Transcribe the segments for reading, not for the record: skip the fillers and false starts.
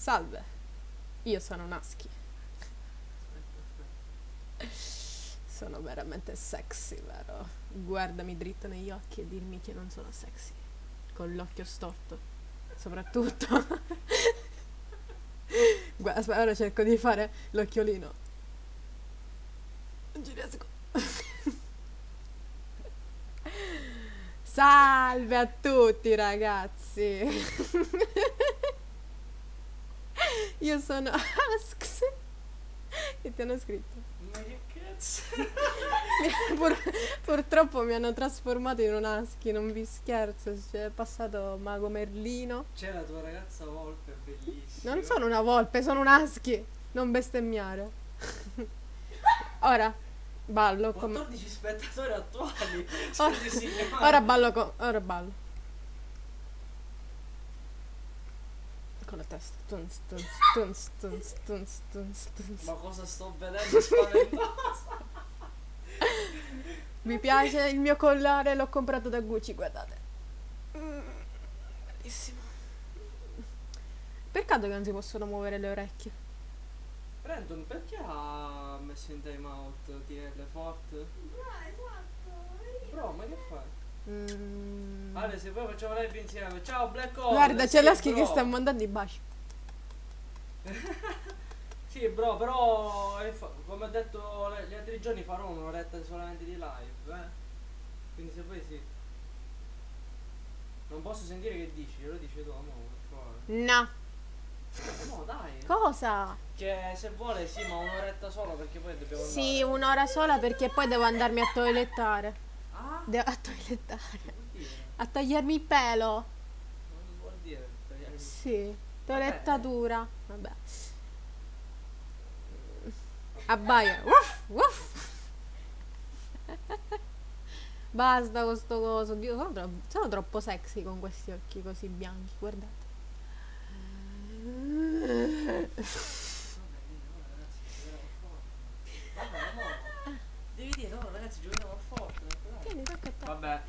Salve, io sono Husky. Sono veramente sexy, vero? Guardami dritto negli occhi e dirmi che non sono sexy. Con l'occhio storto, soprattutto. Guarda, ora cerco di fare l'occhiolino. Non ci riesco. Salve a tutti ragazzi. Io sono Husky. E ti hanno scritto. Ma che cazzo? Purtroppo mi hanno trasformato in un Husky, non vi scherzo. È passato Mago Merlino. C'è la tua ragazza volpe, bellissima. Non sono una volpe, sono un Husky. Non bestemmiare. Ora ballo come 14 spettatori attuali. Ora ballo con la testa. Tunz. Ma cosa sto vedendo? Spaventosa. Mi piace il mio collare, l'ho comprato da Gucci, guardate. Bellissimo. Peccato che non si possono muovere le orecchie. Brandon, perché ha messo in time out TL Fort? Bro, ma che fai? Vale, se poi facciamo live insieme. Ciao Black Ops. Guarda, c'è Husky che sta mandando i baci. Sì bro, però come ho detto gli altri giorni farò un'oretta solamente di live, quindi se poi sì. Non posso sentire che dici, lo dici tu, amore, per favore. No. No dai. Cosa? Che se vuole sì, ma un'oretta sola perché poi dobbiamo andare. Sì, un'ora sola perché poi devo andarmi a toilettare. Ah? A toilettare. A tagliarmi il pelo. Non vuol dire tagliarmi. Sì, toilettatura. Vabbè. Abbaia. Basta con sto coso. Dio, sono troppo sexy con questi occhi così bianchi, guardate. Devi dire, no ragazzi, giochiamo a Fortnite. Vabbè.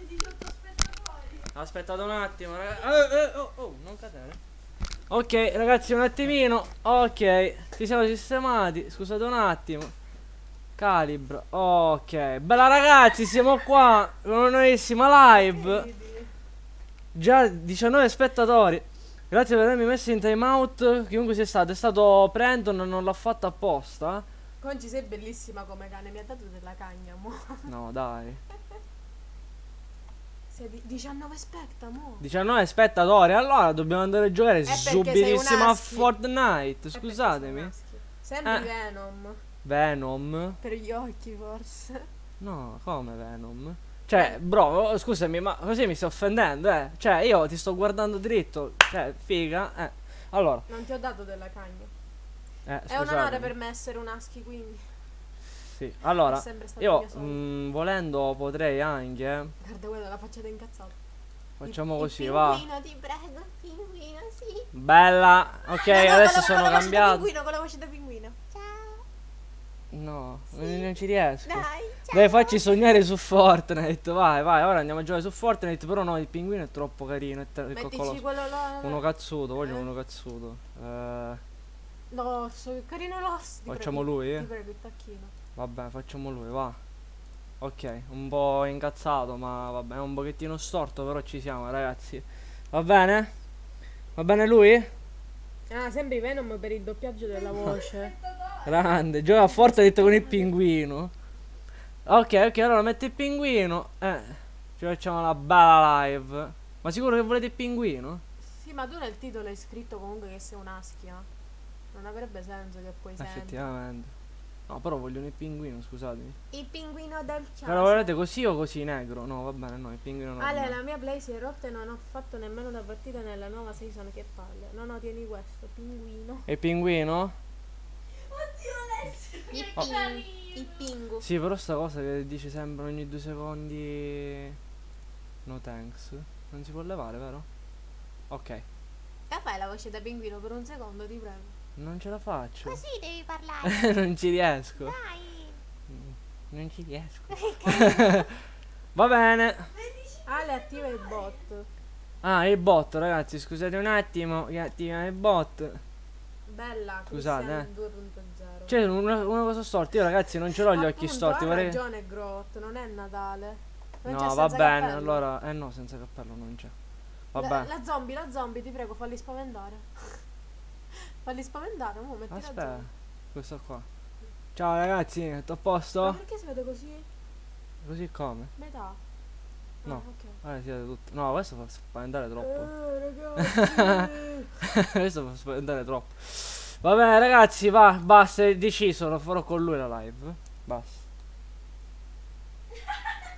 Aspettate un attimo, ragazzi. Oh, non cadere. Ok, ragazzi, un attimino. Ok, ci siamo sistemati. Scusate un attimo. Calibro. Ok. Bella ragazzi, siamo qua con una nuovissima live. Già 19 spettatori. Grazie per avermi messo in time out. Chiunque sia stato. È stato Brandon, non l'ho fatto apposta. Conci, sei bellissima come cane, mi ha dato della cagna, mo. No, dai. Sei 19 spettatori, mo. 19 spettatori, allora dobbiamo andare a giocare subitissimo a Fortnite, scusatemi. Sembri Venom. Venom? Per gli occhi, forse. No, come Venom? Cioè, bro, scusami, ma così mi stai offendendo, eh. Cioè, io ti sto guardando dritto, cioè, figa, Allora. Non ti ho dato della cagna. È un onore per me essere un Husky, quindi. Sì, allora io volendo potrei anche. Guarda quella la facciata incazzata. Facciamo così, pinguino, va. Pinguino, ti prego, pinguino, sì. Bella. Ok, no, adesso sono cambiato. Pinguino, con la voce da pinguino. Ciao. No, sì. Non ci riesco. Dai, dai, facci sognare su Fortnite. Vai, vai, ora andiamo a giocare su Fortnite, però no, il pinguino è troppo carino, mettici quello là. Uno cazzuto, voglio uno cazzuto. L'orso, carino l'orso. Facciamo lui? Ti prego, il tacchino. Vabbè, facciamo lui, va. Ok, un po' incazzato, ma vabbè, è un pochettino storto, però ci siamo, ragazzi. Va bene? Va bene lui? Ah, sembri Venom per il doppiaggio della voce. Grande, gioca forte detto con il pinguino. Ok, allora metti il pinguino. Ci facciamo una bella live. Ma sicuro che volete il pinguino? Sì, ma tu nel titolo hai scritto comunque che sei un Husky, eh? Non avrebbe senso che poi senti. Effettivamente. No, però vogliono il pinguino, scusatemi. Il pinguino del cielo. Però guardate così o così negro? No, va bene, no, il pinguino non. Ale, la mia play si è rotta e non ho fatto nemmeno una partita nella nuova season, che palle. No, no, tieni questo, pinguino. E pinguino? Oddio, Alessio, che carino. Il pingu. Sì, però sta cosa che dice sempre ogni 2 secondi. No thanks. Non si può levare, vero? Ok. E fai la voce da pinguino per un secondo, ti prego. Non ce la faccio. Così devi parlare. Non ci riesco. Dai. Non ci riesco. Va bene. Ale, attiva il bot. Ah, il bot, ragazzi, scusate un attimo. Attiva il bot. Bella, scusate, 2.0. C'è una cosa storta, io ragazzi non ce l'ho gli occhi storti. Ma hai ragione, Grot, non è Natale. Non no, va bene, cappello. Allora, eh no, senza cappello non c'è. Va bene. La zombie, ti prego, falli spaventare. Falli spaventare, mo metti aspetta, la zombie. Questo qua. Ciao ragazzi, tutto a posto? Ma perché si vede così? Così come? Metà. No, ok. Allora si vede tutto. No, questo fa spaventare troppo. Ragazzi. Questo fa spaventare troppo. Va bene ragazzi, va, basta, è deciso, lo farò con lui la live. Basta.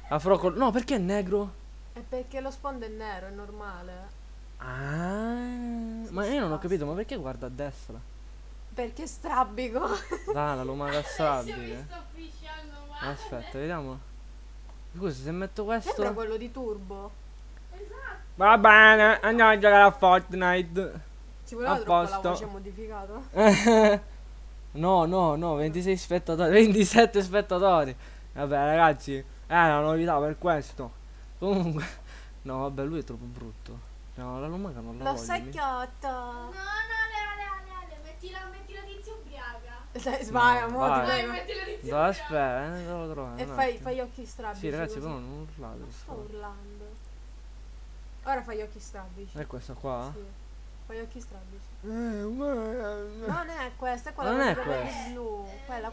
La farò con... No, perché è negro? È perché lo sfondo è nero, è normale. Ah, ma io non ho capito, ma perché guarda a destra? Perché è strabico. Dana, lo maga strabico. Aspetta, vediamo. Scusa, se metto questo... Sembra quello di Turbo. Esatto. Va bene, andiamo a giocare a Fortnite. Ci voleva troppo la voce modificata? No, no, no, 26 spettatori, 27 spettatori. Vabbè ragazzi, è una novità per questo. Comunque, no vabbè, lui è troppo brutto. No, la lumaca non la voglio. Lo secchiotto. No, no, Ale, mettila di zio ubriaca. Dai, sbaga, no, muoio. Dai, mettila di zio ubriaca. Aspetta, devo trovare. E fai gli occhi strabici. Sì, ragazzi, però non urlate. Non sto urlando. Ora fai gli occhi strabici. È questa qua? Sì. Fai gli occhi strabici. Non è questa, è quella non è quella blu. Quella.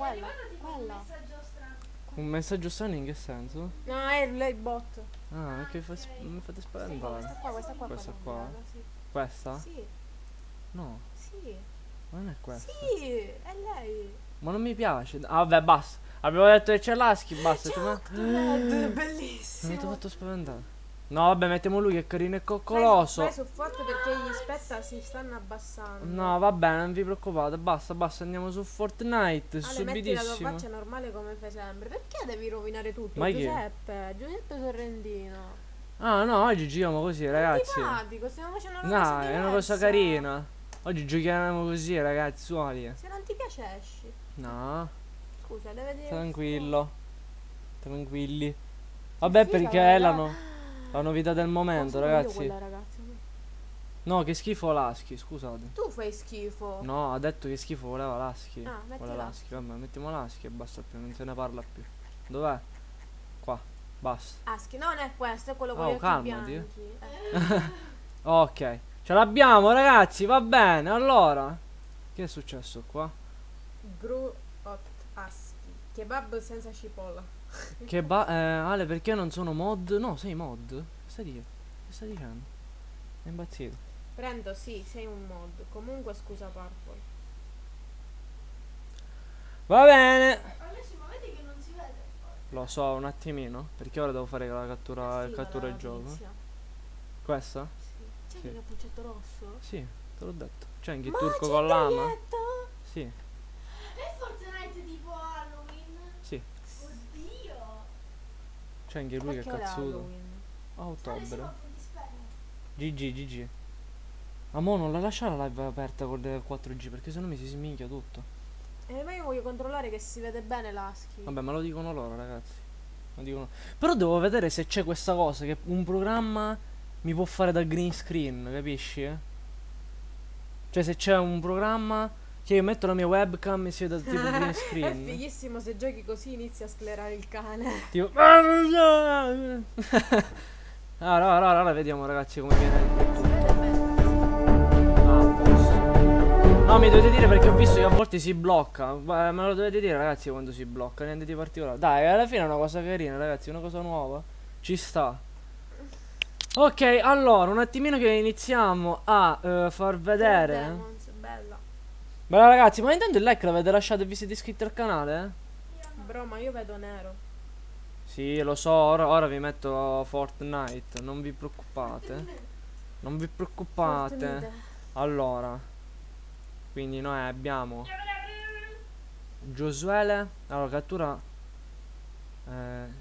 Un messaggio strano in che senso? No, è il bot. Ah, che mi fate spaventare. Sì, questa qua. Sì. Questa? Sì. No. Sì. Ma non è questa. Sì, è lei. Ma non mi piace. Ah, vabbè, basta. Abbiamo detto che c'è l'Husky, basta. Bellissimo. Mi ti ho fatto spaventare. No, vabbè, mettiamo lui che è carino e coccoloso. Su forte perché gli spetta si stanno abbassando. No, vabbè, non vi preoccupate, basta, andiamo su Fortnite, Ale, subitissimo. Ma la faccia normale come fai sempre. Perché devi rovinare tutto? Ma Giuseppe Sorrentino. Ah, no, oggi giochiamo così, ragazzi. Simpatico, stiamo facendo una cosa diversa. No, è una cosa carina. Oggi giochiamo così, ragazzi, suoni. Se non ti piace esci. No. Scusa, deve dire. Tranquillo. Tranquilli. Vabbè, perché l'hanno... La novità del momento, ragazzi. No, che schifo l'Husky, scusate. Tu fai schifo. No, ha detto che schifo voleva l'Husky. Ah, voleva l'Husky. Vabbè, mettiamo l'Husky e basta più, non se ne parla più. Dov'è? Qua, basta. Husky, non è questo, è quello con gli occhi bianchi. Ok, ce l'abbiamo, ragazzi, va bene. Allora, che è successo qua? Gru hot Husky, kebab senza cipolla. Che Ale, perché non sono mod? No, sei mod. Che stai dicendo? È impazzito. Prendo, sì, sei un mod. Comunque, scusa, Purple. Va bene. Ma vedi che non si vede? Lo so, un attimino. Perché ora devo fare la cattura, il gioco. Questa? Sì. C'è il cappuccetto rosso? Sì, te l'ho detto. C'è anche il turco con l'ama. Sì. E Fortnite tipo Halloween? Sì. C'è anche lui che è cazzuto. A ottobre. GG. Amore, non la lasciare la live aperta con le 4G perché sennò mi si sminchia tutto. Ma io voglio controllare che si vede bene l'Husky. Vabbè, ma lo dicono loro, ragazzi. Lo dicono. Però devo vedere se c'è questa cosa che un programma mi può fare da green screen, capisci? Cioè se c'è un programma che io metto la mia webcam e si vede tipo green screen. È fighissimo, se giochi così inizi a sclerare il cane. Tipo allora vediamo ragazzi come viene. No, mi dovete dire perché ho visto che a volte si blocca. Me lo dovete dire ragazzi quando si blocca. Niente di particolare. Dai, alla fine è una cosa carina ragazzi, una cosa nuova. Ci sta. Ok, allora un attimino che iniziamo a far vedere. Bella ragazzi, ma intanto il like l'avete lasciato e vi siete iscritti al canale? Bro, ma io vedo nero. Sì, lo so, ora vi metto Fortnite, non vi preoccupate. Non vi preoccupate. Fortnite. Allora, quindi noi abbiamo Giosuele. Allora, cattura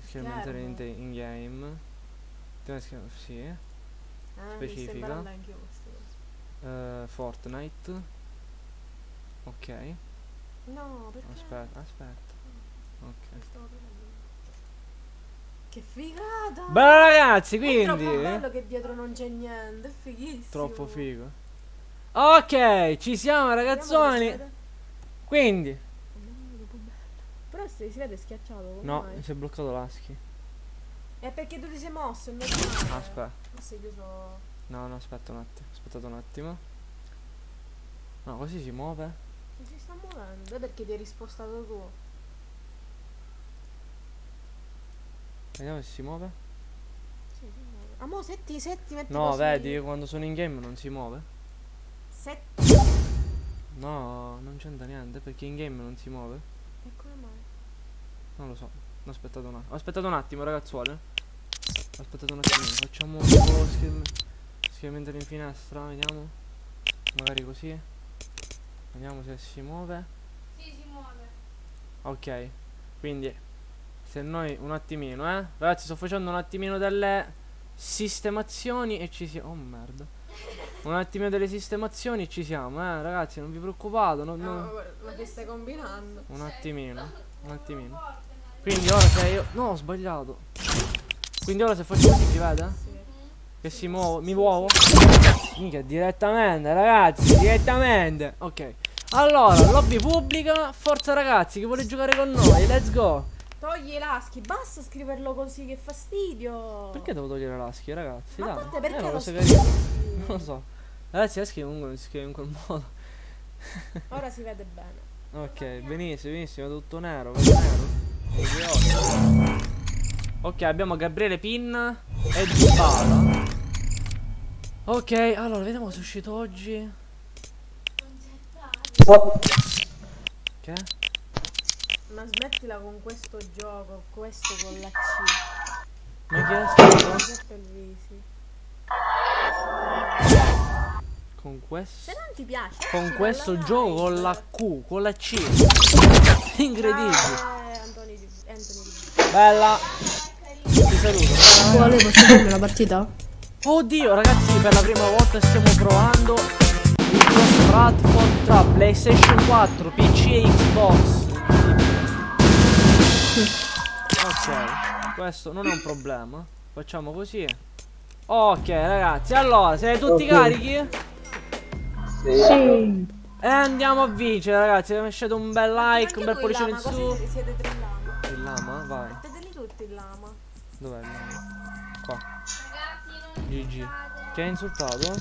schermo in game. Sì. Specifica. Fortnite. Ok. No, perché? Aspetta. Ok. Che figata! Bella ragazzi, quindi! È troppo bello che dietro non c'è niente, è fighissimo. Troppo figo. Ok, ci siamo ragazzoni. Quindi però si vede schiacciato. No, mai? Si è bloccato l'husky. È perché tu ti sei mosso. No, aspetta. No, no, aspetta un attimo. Aspettate un attimo. No, così si muove. Non si sta muovendo. È perché ti hai rispostato tu. Vediamo se si muove. Sì, si muove. Ah, mo se ti metti no, così. Vedi, quando sono in game non si muove. Se... No, non c'entra niente, perché in game non si muove. E come mai? Non lo so. Aspettate un attimo. Aspettate un attimo, ragazzuole. Aspettate un attimo. Facciamo un po' schermento in finestra, vediamo. Magari così. Vediamo se si muove. Sì, si muove. Ok. Quindi se noi un attimino, ragazzi, sto facendo un attimino delle sistemazioni e ci siamo. Oh merda. Un attimino delle sistemazioni e ci siamo, ragazzi, non vi preoccupate, ma che stai combinando? Un attimino, un attimino. Quindi ora se io. No, ho sbagliato. Quindi ora se faccio così si vede? Sì. Che si muovo. Mi muovo? Minchia, direttamente, ragazzi, direttamente. Ok. Allora, lobby pubblica, forza ragazzi, chi vuole giocare con noi? Let's go! Togli l'husky, basta scriverlo così, che fastidio. Perché devo togliere l'husky, ragazzi? Ma dai, perché lo scrivi? Non lo so. Ragazzi, l'husky comunque si scrive in quel modo. Ora si vede bene. Ok, benissimo, benissimo, tutto nero, nero. Ok, abbiamo Gabriele Pinna e Dybala. Ok, allora, vediamo se è uscito oggi. Che? Ma smettila con questo gioco, questo con la C. Ma che aspetta? Con questo? Se non ti piace. Con questo gioco con la Q, con la C. Incredibile. Anthony. Bella. Ti saluto. Volevo seguirmi la partita? Oddio ragazzi, per la prima volta stiamo provando il cross platform tra PlayStation 4, PC e Xbox. Ok, questo non è un problema. Facciamo così. Ok ragazzi, allora siete tutti carichi? Sì. E andiamo a vincere ragazzi. Lasciate un bel like, un bel pollice in su. Siete tre lama. Il lama? Vai. Metteteli tutti il lama. Dov'è il lama? Qua. GG. Chi ha insultato?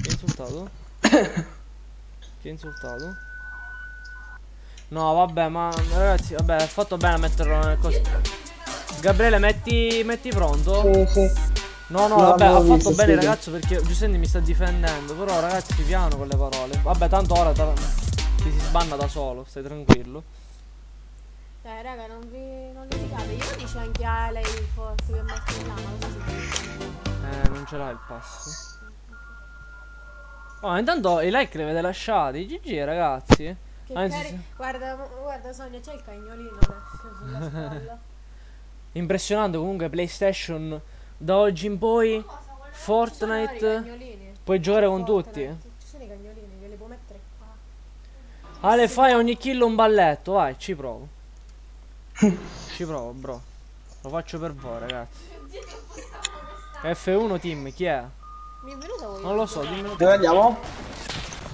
Chi ha insultato? Chi ha insultato? No vabbè, ma ragazzi, vabbè, ha fatto bene a metterlo nel coso. Gabriele, metti pronto? Sì, sì. No, no, vabbè, ha fatto bene il ragazzo perché Giuseppe mi sta difendendo. Però ragazzi, piano con le parole. Vabbè, tanto ora ti si sbanna da solo, stai tranquillo. Dai raga, non litigate. Io dice anche a lei forse che metti in lama. Non ce l'ha il passo. Oh, intanto i like li avete lasciati. GG ragazzi. Guarda, guarda Sonia, c'è il cagnolino sulla spalla. Impressionante comunque PlayStation. Da oggi in poi Fortnite puoi giocare con tutti. Ci sono i cagnolini, ve li puoi mettere qua. Ale, fai ogni kill un balletto, vai, ci provo. Ci provo, bro. Lo faccio per voi, ragazzi. F1 team, chi è? Non lo so, dimmi. Dove andiamo?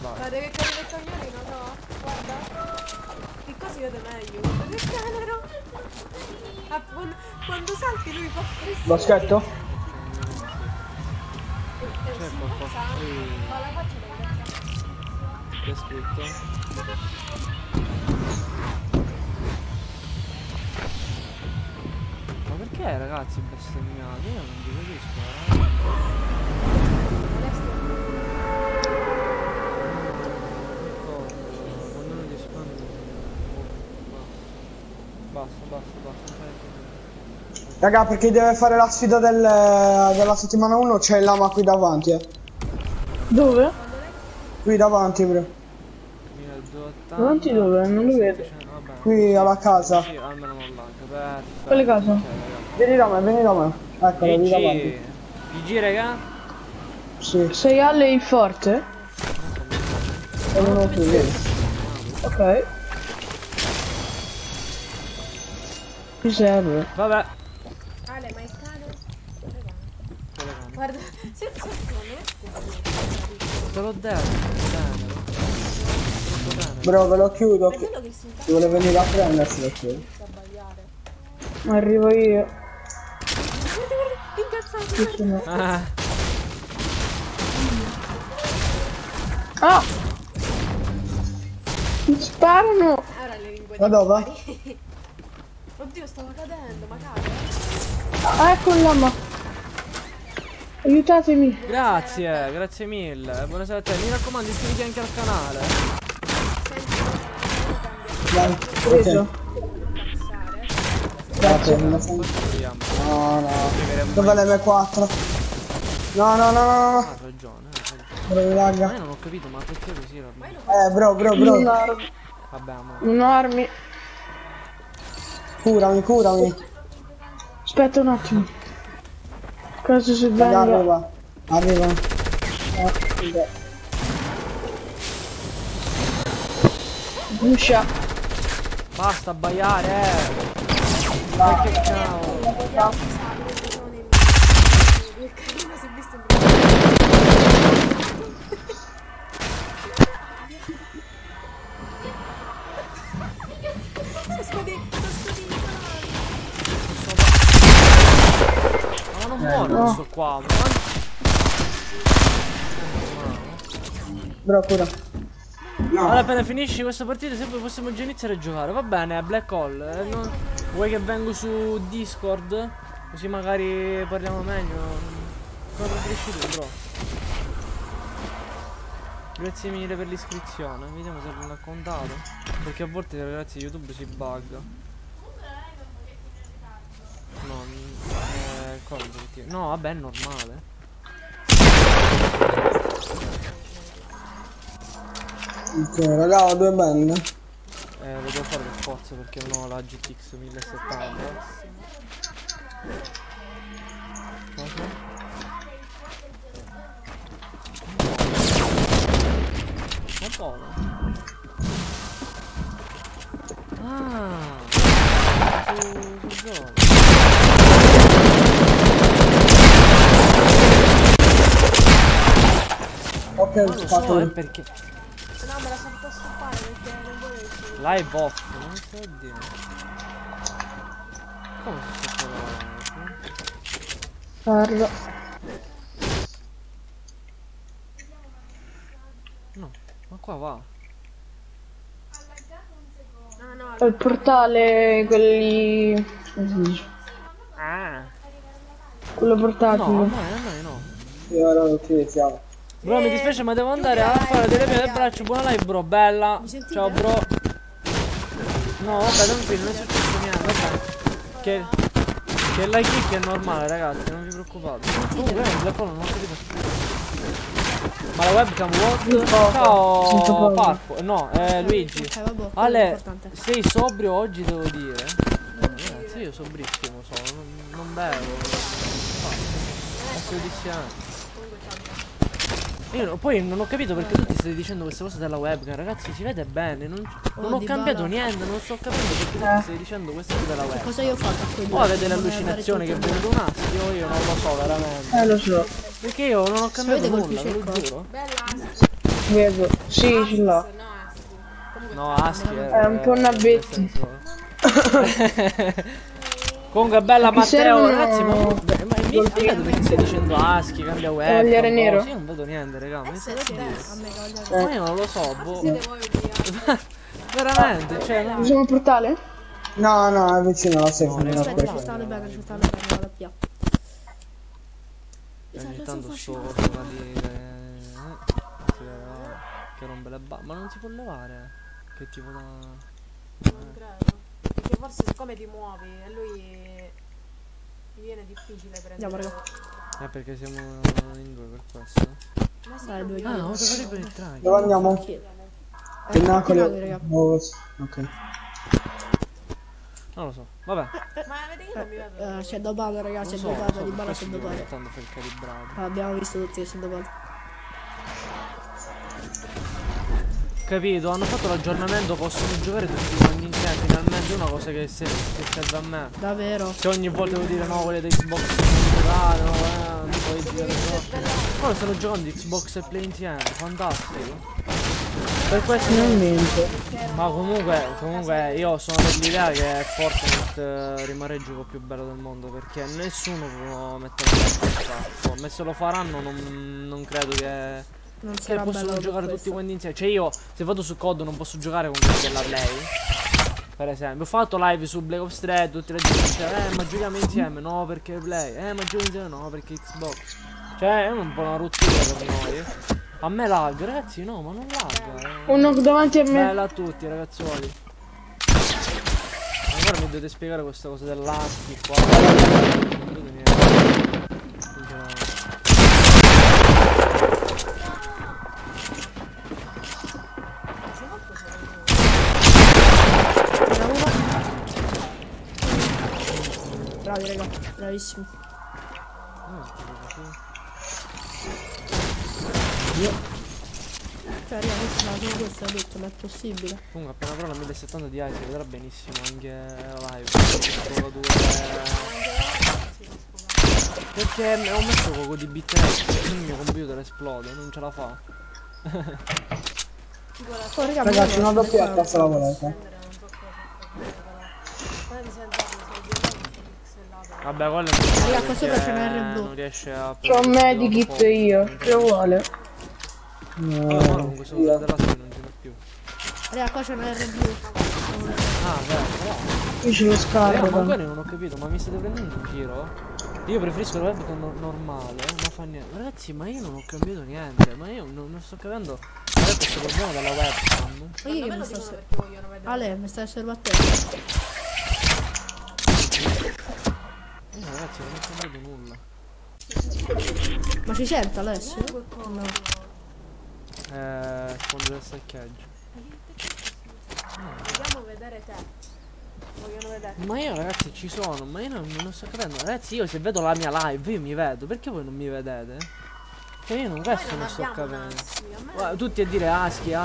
Ma devi prendere il cagnolino, no? Guarda. Che cosa si vede meglio? Guarda che tenero. Quando salti lui fa pressione. Boschetto? C'è qualcosa. Ma la faccia deve essere. Che è scritto? Ma perché ragazzi bestemmiati? Io non vi capisco, Basta. Raga, perché deve fare la sfida della settimana 1 c'è il lama qui davanti, Dove? Qui davanti, bro. Davanti dove? Non lo vedo. Qui alla casa. Sì, almeno non manca. Quale casa? Vieni da me, vieni da me. Eccolo, vieni davanti. GG, raga? Sì. Sei alle il forte? E non tu, vedi. Ok. Qui serve. Vabbè. Ale, ma il cane? Guarda, se non è Te l'ho detto, bro, ve lo chiudo. Ti vuole venire a prendersi da qui. Arrivo io. Ah. Oh! Mi sparano! Ma dove? Oddio, stavo cadendo, ma cade. Ah, ecco l'ama. Aiutatemi. Grazie, grazie mille. Buonasera a te. Mi raccomando, iscriviti anche al canale. Dai, preso. Grazie, non lo sento. No, no. Dov'è l'M4? No, no, no, no. Ha ragione. Ma io non ho capito, ma perché così ormai? Bro. Vabbè, amore. Un'armi. Curami. Aspetta un attimo. Cosa succede? Arriva. Buscia. Basta abbaiare. Ma che cavolo. Non so qua, bro, cura. No. Allora, appena finisci questa partita, se poi possiamo già iniziare a giocare. Va bene, Black Hole. Non... Vuoi che vengo su Discord? Così magari parliamo meglio. Cosa preferisci tu, bro? Grazie mille per l'iscrizione. Vediamo se l'hanno raccontato. Perché a volte, ragazzi, YouTube si bugga. No, vabbè, è normale. Ok, raga, ho due band. Lo devo fare per forza perché non ho la GTX 1070. Ma buono. Ah, su zona. Ok, ho fatto so, perché? No, me la sono fatta stupare perché non volevo. Live off, non so dire. Come si sta parlando? No, ma qua va. No, il portale quelli. Ah. Quello portatile. No. Sì, ora lo utilizziamo. Bro, mi dispiace ma devo andare a fare delle mie del braccio. Buona live, bro, bella. Ciao, bro. No, vabbè, non è successo niente, vabbè. Che la kick è normale, ragazzi, non vi preoccupate. Comunque, non ho capito. Ma la webcam what? Ciao, Parco. No, Luigi. Ale, sei sobrio oggi, devo dire. Ragazzi, io sobrissimo sono. Non bevo. Assolutamente. Io no, poi non ho capito perché tu ti stai dicendo questa cosa della webcam, ragazzi, si vede bene, non ho cambiato niente, non sto capendo perché tu ti stai dicendo questa cosa della webcam. Cosa io ho fatto? Ora vede l'allucinazione che è venuto un astio, io non lo so veramente. Lo so. Perché io non ho cambiato nulla, ve lo giuro. Vedo. Sì, ce l'ho. No, astio. È un po' una betti. Comunque bella Matteo, ragazzi, ma mi spiegate perché stai dicendo Husky, cambia web. Vogliere nero? Io non vedo niente, raga, ma io non lo so, boh. Veramente, cioè. Non c'è un portale? No, è vicino alla seconda. Aspetta, ci stanno bene, la pia. Ogni tanto solo va dire. Che rompe la ba. Ma non si può levare? Che tipo da. Non credo. Perché forse siccome ti muovi e lui mi viene difficile prendere. Andiamo, perché siamo in due per questo. Ma sai due. Ah, no, devo fare per il trago. Dove andiamo? Pennacoli. Ok. Non lo so, vabbè. Ma vedi che non mi vedo. C'è dopato, ragazzi, c'è dopato, di bala c'è dopato. Abbiamo visto tutti che c'è dopato. Capito, hanno fatto l'aggiornamento, possono giocare tutti quanti insieme, finalmente una cosa che serve a me. Davvero? Se ogni volta devo dire no, volete Xbox, no, poi girare no. Ora sono giocando Xbox e PlayStation, fantastico. Per questo non mente. Ma comunque io sono dell'idea che Fortnite rimane il gioco più bello del mondo, perché nessuno può mettere in cazzo. Ma se lo faranno non credo che possono giocare tutti quanti insieme. Cioè io se vado su COD non posso giocare con quelli della Play. Per esempio, ho fatto live su Black Ops 3, tutti la gente diceva ma giochiamo insieme, no perché Play, ma giochiamo insieme, no perché Xbox. Cioè è un po' una rottura per noi. A me lag, ragazzi, no, ma non lag. Uno davanti a me. Bella a tutti, ragazzuoli. Ancora mi dovete spiegare questa cosa dell'husky qua. Non vedo niente. Bravi, raga, bravissimi. Cioè io ho questo, ho detto, ma è possibile. Comunque appena avrò la 1070 di Ice vedrà benissimo anche live. Perché ho messo poco di bitrate, il mio computer esplode, non ce la fa. Ragazzi, una doppia cazzo la volete. Vabbè, quello è un po'. Non riesce a. C'ho un medikit io, che vuole. No, allora, comunque sono della sera non ce l'ho più. Raga, qua c'è un RB. Ah, beh, però. Qui c'è lo scarto. Ma ancora non ho capito, ma mi state prendendo un tiro? Io preferisco la webcam normale, non fa niente. Ragazzi, ma io non ho capito niente, ma io non sto capendo questo problema della webcam. Ma io non so se vogliono vedere. Ale, mi stai osservando a te. Ragazzi, non ho capito nulla. Ma ci sente Alessio? No. Fondo del saccheggio. Vogliamo vedere te. Vogliono vedere. Ma io ragazzi ci sono, ma io non sto capendo. Ragazzi io se vedo la mia live io mi vedo, perché voi non mi vedete? Che io non questo non sto capendo. Guarda, tutti a dire husky, mi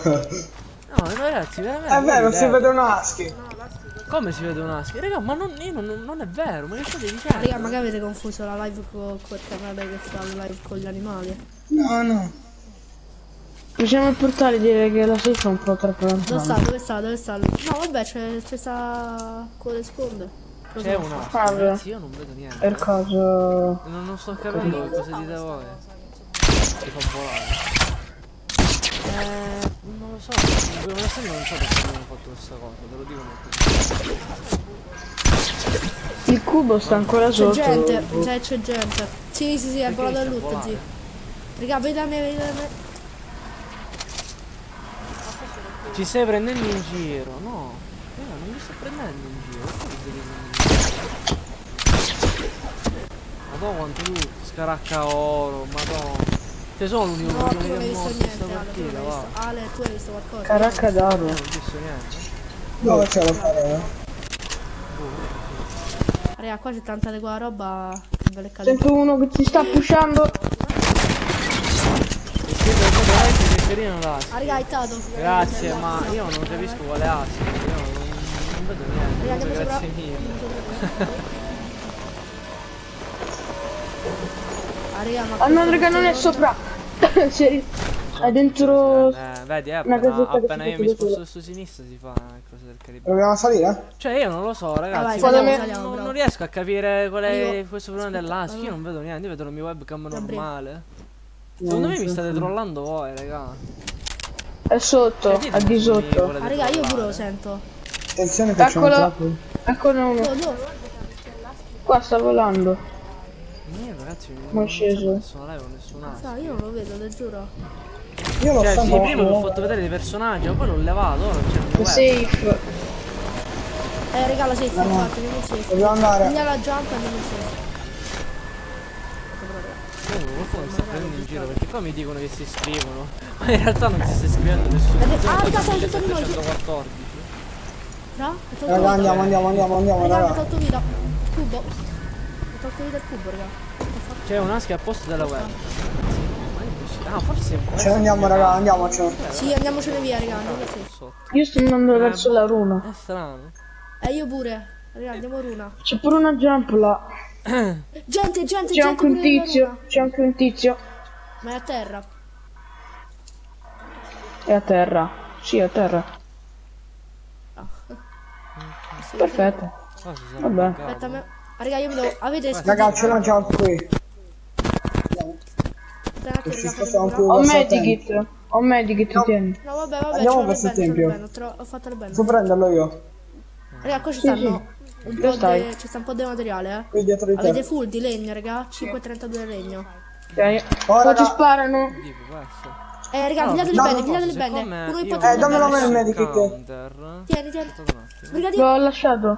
vede. No ragazzi veramente. È vero, si vede un husky. Come si vede un husky? Raga, ma non è vero, ma che state dicendo? Raga, magari avete confuso la live con quel canale che fa la live con gli animali. No. Facciamo il portale, dire che la scelta è un po' troppo lontana. Dove sta? No, vabbè, c'è sta... Cosa risponde? C'è una... Ragazzi, io non vedo niente. Per caso... Non sto capendo cosa dite voi. Ti fa volare. Non lo so, non so perché non ho fatto questa cosa, te lo dico molto. Il cubo sta ancora sotto. C'è gente. Sì, è volato al loot, zio. Raga, vedi la mia. Ci stai prendendo in giro, no? Non mi sto prendendo in giro. Madonna quanto lui scaracca oro, madonna. Cioè sono l'unico che non ho visto niente, partita, Ale, tu hai visto qualcosa? Caracca d'aro. Non ho visto niente. No, ce la farò. Raga, qua c'è tanta di quella roba. Che belle calde. Sento uno che ci sta pushando. Raga, è tato. Grazie, ma io non capisco quale assi. Io non vedo niente. Grazie mille. No, raga, non è sopra. È dentro. Vedi, appena io mi sposto su sinistra si fa cosa del Caribbean. Dobbiamo salire? Cioè io non lo so, ragazzi. Non riesco a capire qual è questo problema dell'husky. Io non vedo niente, io vedo la mia webcam normale. Secondo me mi state trollando voi, raga. È sotto, a di sotto. Ma raga, io pure lo sento. Attenzione che c'è un trappo. Eccolo uno. Qua sta volando. Ragazzi, ma è sceso. Nessun altro. Io non lo vedo, te giuro. Io lo so. Sì, prima vi ho fatto vedere dei personaggi, ma poi l'ho levato, ora c'è un safe. Regala safe, infatti, non safe. Dobbiamo andare. Andiamo alla giampa, non safe. Qualcuno mi sta prendendo in giro, perché qua mi dicono che si iscrivono. Ma in realtà non si sta iscrivendo nessuno. Ah, raga, sono tutto di noi. 114. No? Raga, andiamo. Raga, ho tolto vita. Cubo. Ho tolto vita il cubo, raga. C'è un husky a posto della web. Ah, forse ce ne andiamo, raga, andiamocene. Sì, andiamocene via, raga. Io sto andando verso la runa. È strano. Io pure. Raga, andiamo runa. C'è pure una jump là. Gente. C'è anche un tizio. Ma è a terra. Sì, è a terra. Oh. Perfetto. Vabbè. Aspetta, ma... raga, io mi devo... avete sentito? Raga, c'è una jump qui. Ho medikit. Tieni. No, vabbè. Andiamo verso il tempio. Ho fatto il bello. Posso prenderlo io? Raga, qua ci stanno... ci sta un po' di materiale, eh. Qui dietro di te. Avete full di legno, raga? 5,32 di legno. Ok. Ora ci sparano. Raga, pigliate le bende, Uno in potere. Dammelo a me il medikit. Tieni. L'ho lasciato.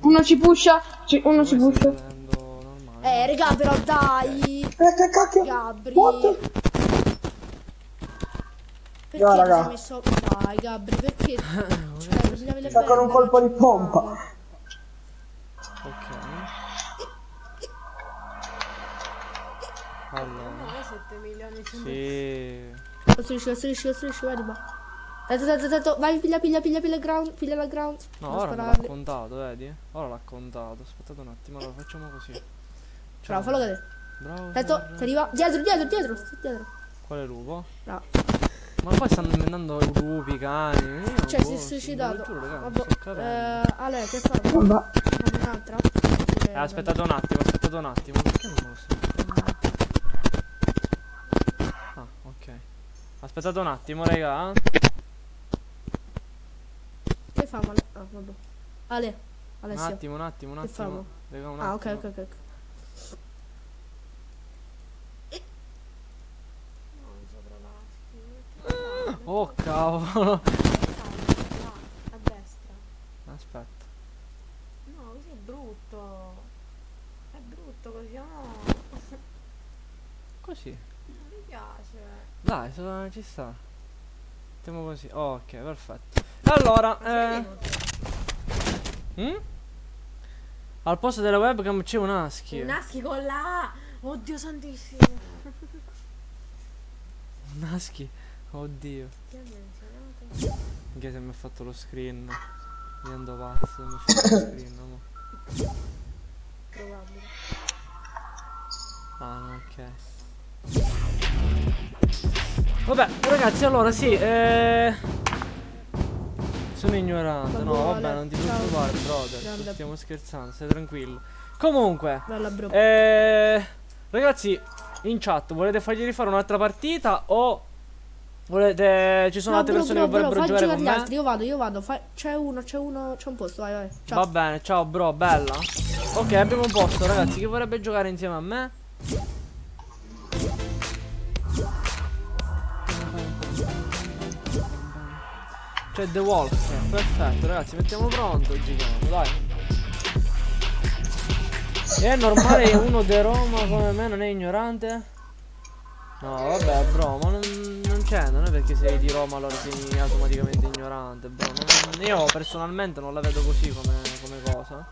Uno ci pusha. Raga, però dai. Che cacchio. Gabri. Perché ti sei messo... dai, Gabri, perché... cioè, bisogna vedere... c'è un colpo di pompa. Ok. Allora... 7 milioni di... sì. Costruisci, vai di qua. Tanto, vai, piglia il ground, No, non ora spararli. L'ha contato, vedi? Ora l'ha contato, aspettate un attimo, allora facciamo così. Cioè, bravo, fallo cadere. Bravo. Tanto, ti arriva... Dietro. Quale lupo? Bravo. Ma poi stanno inventando i lupi, cani. Cioè, si è suicidato. Ale, che fai? Un'altra? Aspettate un attimo, Perché non me lo sento? Ah, ok. Aspettate un attimo, raga. Che fa? Male? Ah, vabbè. Ale, Alessio. Un attimo. Raga, un attimo. Ah, ok. Oh cavolo! A destra. Aspetta. No, così è brutto. È brutto così, no. Così. Non mi piace. Dai, ci sta. Mettiamo così. Oh, ok, perfetto. Allora, al posto della webcam c'è un husky. Un husky con la... oddio santissimo. Un husky. Oddio. Anche se mi ha fatto lo screen. Mi ando pazzo, mi ha fatto lo screen, no? Probabile. Ah, ok. Vabbè, ragazzi, allora sì, sono ignorante, no, vabbè, non ti preoccupare, brother. Stiamo scherzando, stai tranquillo. Comunque, ragazzi, in chat, volete fargli rifare un'altra partita o... volete, ci sono altre persone che vorrebbero giocare con me? Altri. Io vado, c'è uno, c'è un posto, vai. Ciao. Va bene, ciao bro, bella. Ok, abbiamo un posto, ragazzi, chi vorrebbe giocare insieme a me? C'è The Wolf, perfetto, ragazzi, mettiamo pronto il gigante, dai. È normale uno di Roma come me, non è ignorante? No, vabbè, bro, ma non c'è, non è perché sei di Roma allora sei automaticamente ignorante, bro. Io personalmente non la vedo così come cosa.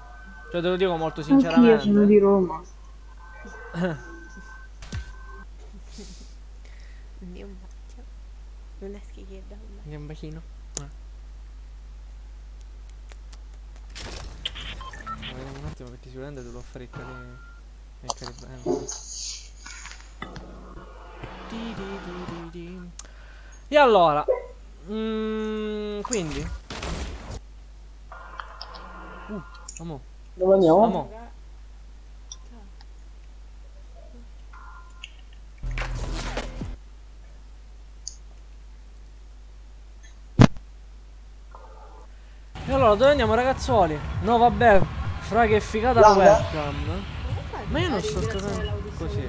Cioè, te lo dico molto sinceramente. Io sono di Roma. Mi un bacio. Non è schichetta. Mi un bacino. Vediamo un attimo perché sicuramente devo fare il e allora quindi amo. Dove andiamo? Amo. E allora dove andiamo, ragazzuoli? No vabbè, fra che figata la webcam. Ma io non sto capendo così.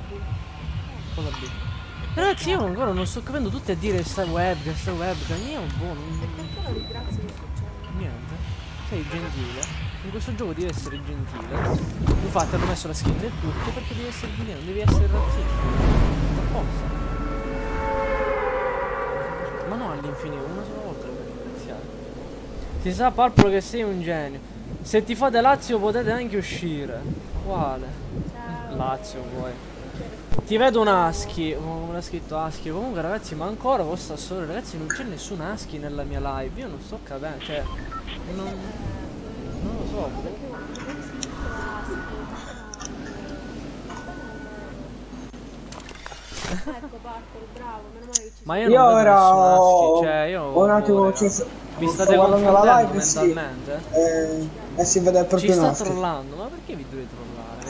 Cosa B? Ragazzi, io ancora non sto capendo tutti a dire sta webcam, io boh, niente, sei gentile, in questo gioco devi essere gentile, infatti hanno messo la skin del tutto perché devi essere gentile, non devi essere razzista, ma no all'infinito, una sola volta devo iniziare. Si sa Palpolo che sei un genio, se ti fate Lazio potete anche uscire, quale? Ciao. Lazio vuoi? Ti vedo un husky, come l'ha scritto husky. Comunque ragazzi, ma ancora vostra storia, ragazzi, non c'è nessun husky nella mia live, io non sto capendo, cioè non... Non lo so, ecco Bartol, bravo, meno male che ci ma io non vedo nessun cioè io un attimo vi state guardando la live mentalmente? Sì. E si vede proprio ci sta naschi. Trollando, ma perché vi dovete trollare?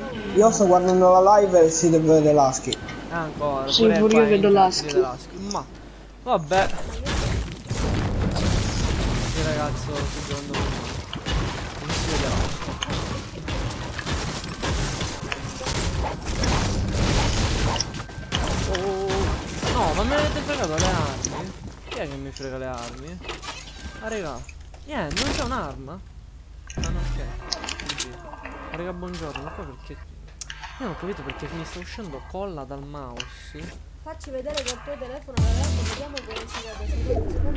No. Io sto guardando la live e si deve vedere l'Husky. Ancora, sì, pure io vedo l'Husky. Ma vabbè. Sì, ragazzo, secondo me non si vede. No, ma me ne avete fregato le armi? Chi è che mi frega le armi? Ah raga, niente, non c'è un'arma? Ah no, ok. Ah raga, buongiorno, ma poi perché... Io non ho capito perché mi sta uscendo colla dal mouse. Facci vedere col tuo telefono, vediamo come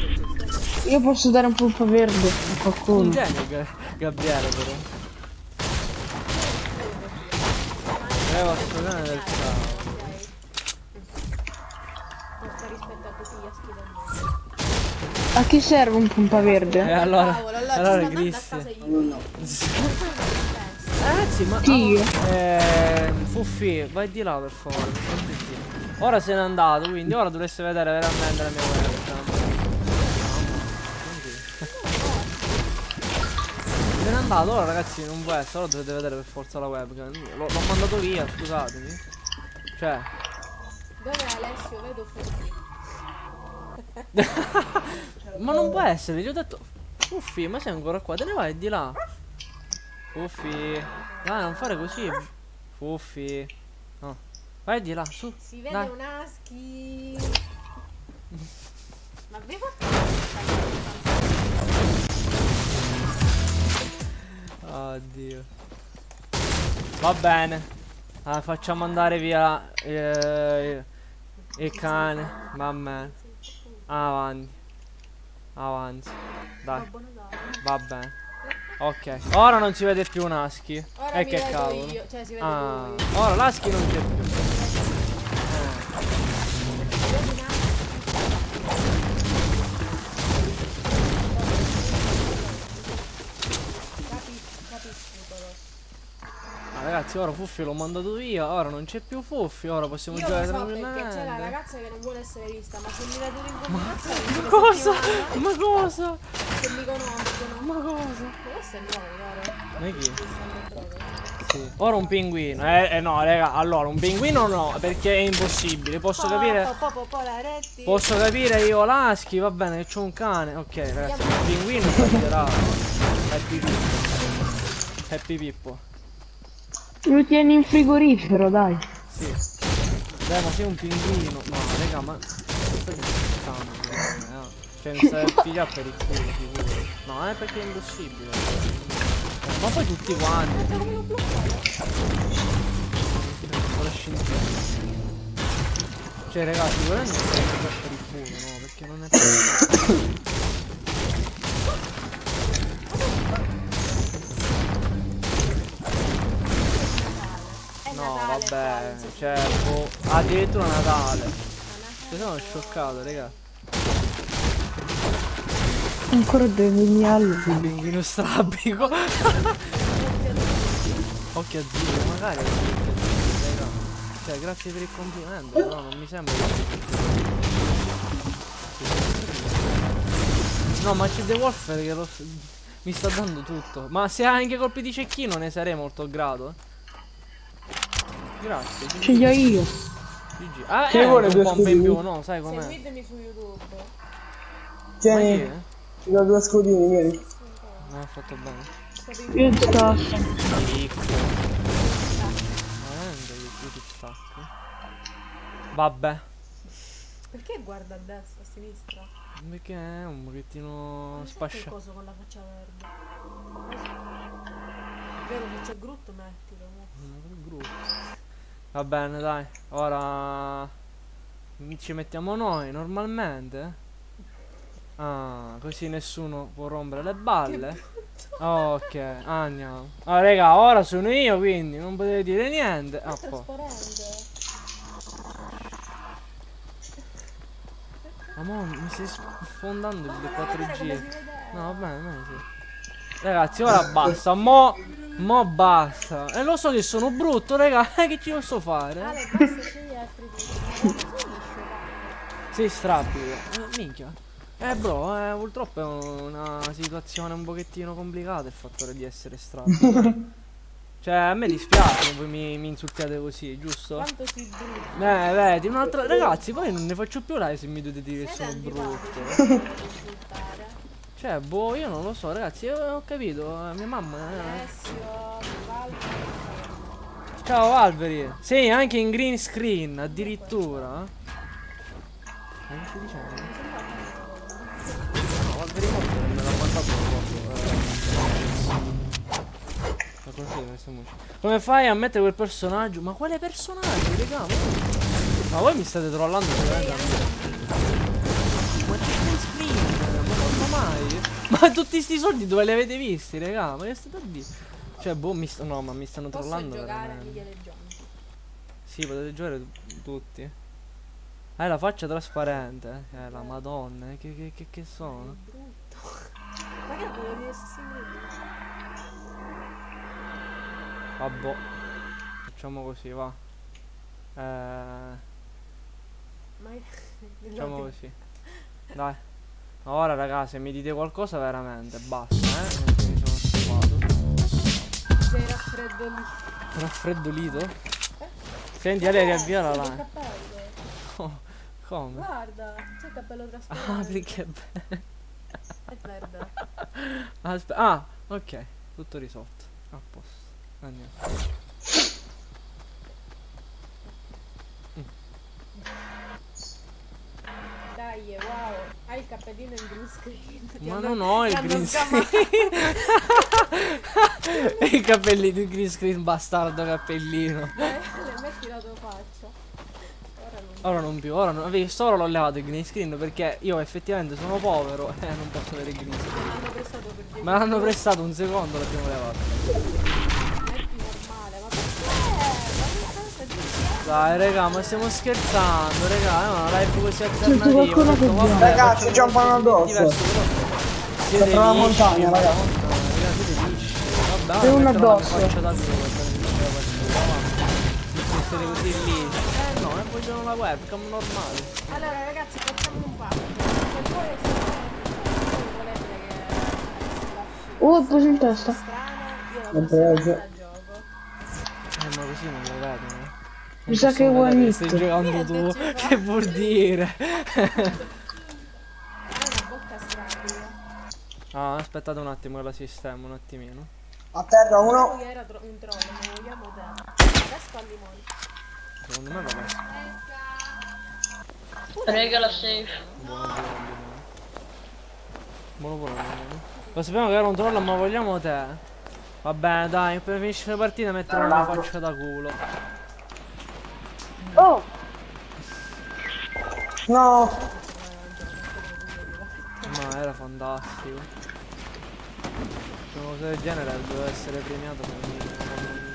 si vede. Io posso dare un pulpo verde a qualcuno. Un genio, Gabriele, però. Posso dare del ciao. A chi serve un pompa verde? Allora, cavolo, allora è gris. No. Ragazzi, ma... Sì. Ah, Fuffi, vai di là per favore. Ora se n'è andato, quindi ora dovreste vedere veramente la mia webcam. Se n'è andato, ora ragazzi non può essere, ora dovete vedere per forza la webcam. L'ho mandato via, scusatemi. Cioè... Dov'è Alessio? Vedo Fuffi. Ma non può essere, gli ho detto Fuffi, ma sei ancora qua, te ne vai di là Fuffi. Dai, non fare così Fuffi, no. Vai di là, su. Si vede dai. Un Husky. Ma avevo oddio. Va bene, allora, facciamo andare via il cane. Va bene. Avanti. Avanti. Dai. Va bene. Ok. Ora non si vede più un Husky. E che cavolo. Cioè si vede più. Ora l'Husky non c'è più. Ragazzi, ora Fuffi l'ho mandato via, ora non c'è più Fuffi, ora possiamo giocare tranquillamente. Perché c'è la ragazza che non vuole essere vista, ma se mi date l'informazione. Ma cosa? Ma cosa? Che mi conoscono. Ma cosa? Ma questo è nuovo, vero? Sì. Ora un pinguino. No, raga, allora un pinguino no, perché è impossibile. Posso capire? Posso capire io l'Husky, va bene, che c'ho un cane. Ok, ragazzi, un pinguino sbaglierà. Happy Pippo. Happy Pippo. Lo tieni in frigorifero, dai. Sì. Dai, ma sei un pinguino. No, raga, ma... Cioè, mi stai a pigliare per il culo. No, perché è impossibile. Ma poi tutti quanti. Cioè, raga, sicuramente mi stai a pigliare per il culo, no? Perché non è possibile. Vabbè, cioè, boh, addirittura Natale. Io sono scioccato, raga. Ancora dei vignali. Un pinguino strabico. Occhio a zio, magari. Cioè, grazie per il complimento, però non mi sembra. No, ma c'è The Wolfer che lo... mi sta dando tutto. Ma se ha anche colpi di cecchino ne sarei molto grato. Grazie. Ce li ho io. GG. Ah, che vuole due pompe in più, no, sai com'è. Seguitemi su YouTube. Tieni. Ci do due scudini, vedi? No, ho fatto bene. Io ti faccio. Vabbè. Perché guarda a destra, a sinistra? Perché è un pochettino spasciato. Coso con la faccia verde. È vero che c'è Groot, mettilo. Va bene, dai, ora ci mettiamo noi normalmente. Ah, così nessuno può rompere le balle. Ok, andiamo. Ah, raga, ora sono io, quindi non potete dire niente. Ah, amore, mi stai sfondando il 4G. No, va bene, bene, sì. Ragazzi, ora basta. Mo basta. E lo so che sono brutto, raga. Che ci posso fare? Sei strappico. Minchia. Bro, purtroppo è una situazione un pochettino complicata il fattore di essere strappico. Cioè, a me dispiace voi mi insultiate così, giusto? Quanto sei brutto. Vedi, un'altra... Ragazzi, poi non ne faccio più live se mi dite dire che sono brutto. Cioè, boh, io non lo so, ragazzi, io ho capito, mia mamma... Ciao, Valveri. Sì, anche in green screen, addirittura. Non ci diciamo. No, Valveri non me l'ha mandato proprio. Come fai a mettere quel personaggio? Ma quale personaggio, raga? Ma voi mi state trollando, raga. Ma c'è un screen, ma mai? Ma tutti sti soldi dove li avete visti, raga? Ma che state a dire? Cioè, boh, no, ma mi stanno trollando. Posso giocare a Miguel e Johnny? Sì, potete giocare tutti. Hai la faccia trasparente, la madonna, che sono? È brutto. Ma che vuoi essere? Vabbè, facciamo così, va. Facciamo così. Dai. Ora raga, se mi dite qualcosa veramente basta, mi sono stufato. Sei raffreddolito. Raffreddolito? Senti, Ale, riavvia la live. Come? Guarda, c'è il cappello trasparente. Ah, perché è bello. È verde. Aspetta. Ah, ok. Tutto risolto. A posto. Andiamo. Dai, wow, hai il cappellino in green screen. Ma non ho il green screen. Il cappellino in green screen, bastardo cappellino. Mi ha tirato faccia. Ora non più, ora non più. Solo l'ho levato il green screen perché io effettivamente sono povero e non posso avere il green screen. Me l'hanno prestato un secondo, l'abbiamo levato. Dai raga, ma stiamo scherzando, raga, è una live così alternativa. Ragazzi, c'è un panno addosso. Siete la montagna, raga. C'è uno addosso. Siete così lì. No, non vogliono una webcam normale. Allora ragazzi, facciamo un patto. Se voi volete che... ho preso in testa. Io la ma così non lo vedo. Mi sa che vuoi mi stai giocando tu, che vuol dire? Ah, aspettate un attimo che la sistemo un attimino. A terra uno. Lui era un troll, ma vogliamo terra. Adesso al limone. Secondo me va bene. Rega la safe. Buono. Lo sappiamo che era un troll, ma vogliamo te. Vabbè dai, per finire la partita metterò una faccia da culo. Oh! No! Ma era fantastico. Se una cosa del genere doveva essere premiato per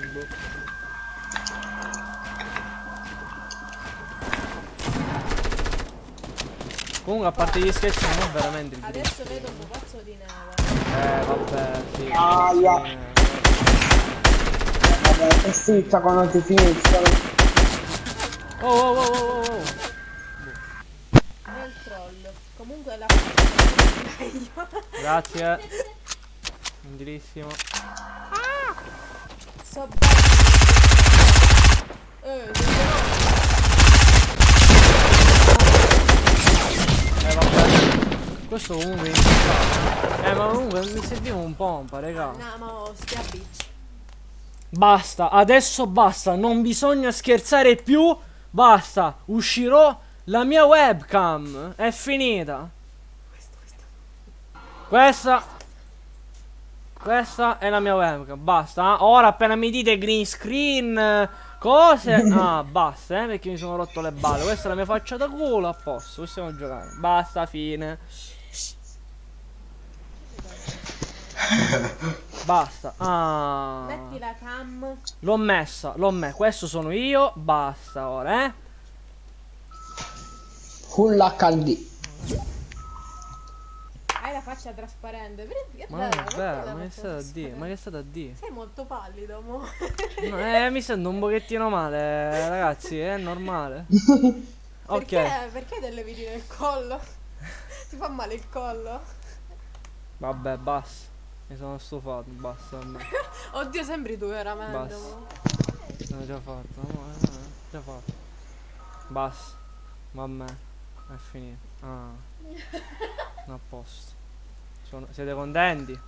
un... Comunque a parte gli scherzi non è veramente il adesso vedo un pupazzo di neve. Vabbè, sì. Aia! Vabbè, è stizza quando ti finisce. Oh. Nel troll. Comunque la meglio. Grazie. Gentilissimo. Ah! So vabbè. Questo comunque è insultato. Ma comunque mi serviva un pompa, raga. No, ma stia bitch. Basta, adesso basta, non bisogna scherzare più. Basta, uscirò la mia webcam. È finita. Questa è la mia webcam. Basta. Ora appena mi dite green screen, cose. Ah, basta, perché mi sono rotto le balle. Questa è la mia faccia da culo. A posto, possiamo giocare. Basta, fine. Basta. Ah. Metti la cam. L'ho messa. Questo sono io. Basta ora, Con l'HD. hai la faccia trasparente. Ma è vero, ma che sta a D? Ma che sta a D? Sei molto pallido, mo. No, mi sento un pochettino male, ragazzi, è normale. Perché, okay. Perché hai delle viti nel collo? Ti fa male il collo? Vabbè, basta. Mi sono stufato, basta. Oddio, sembri tu veramente. Basta. Mi sono già fatto, no, già fatto. Basta. Vabbè, è finito. Ah. Non a posto. Sono... Siete contenti?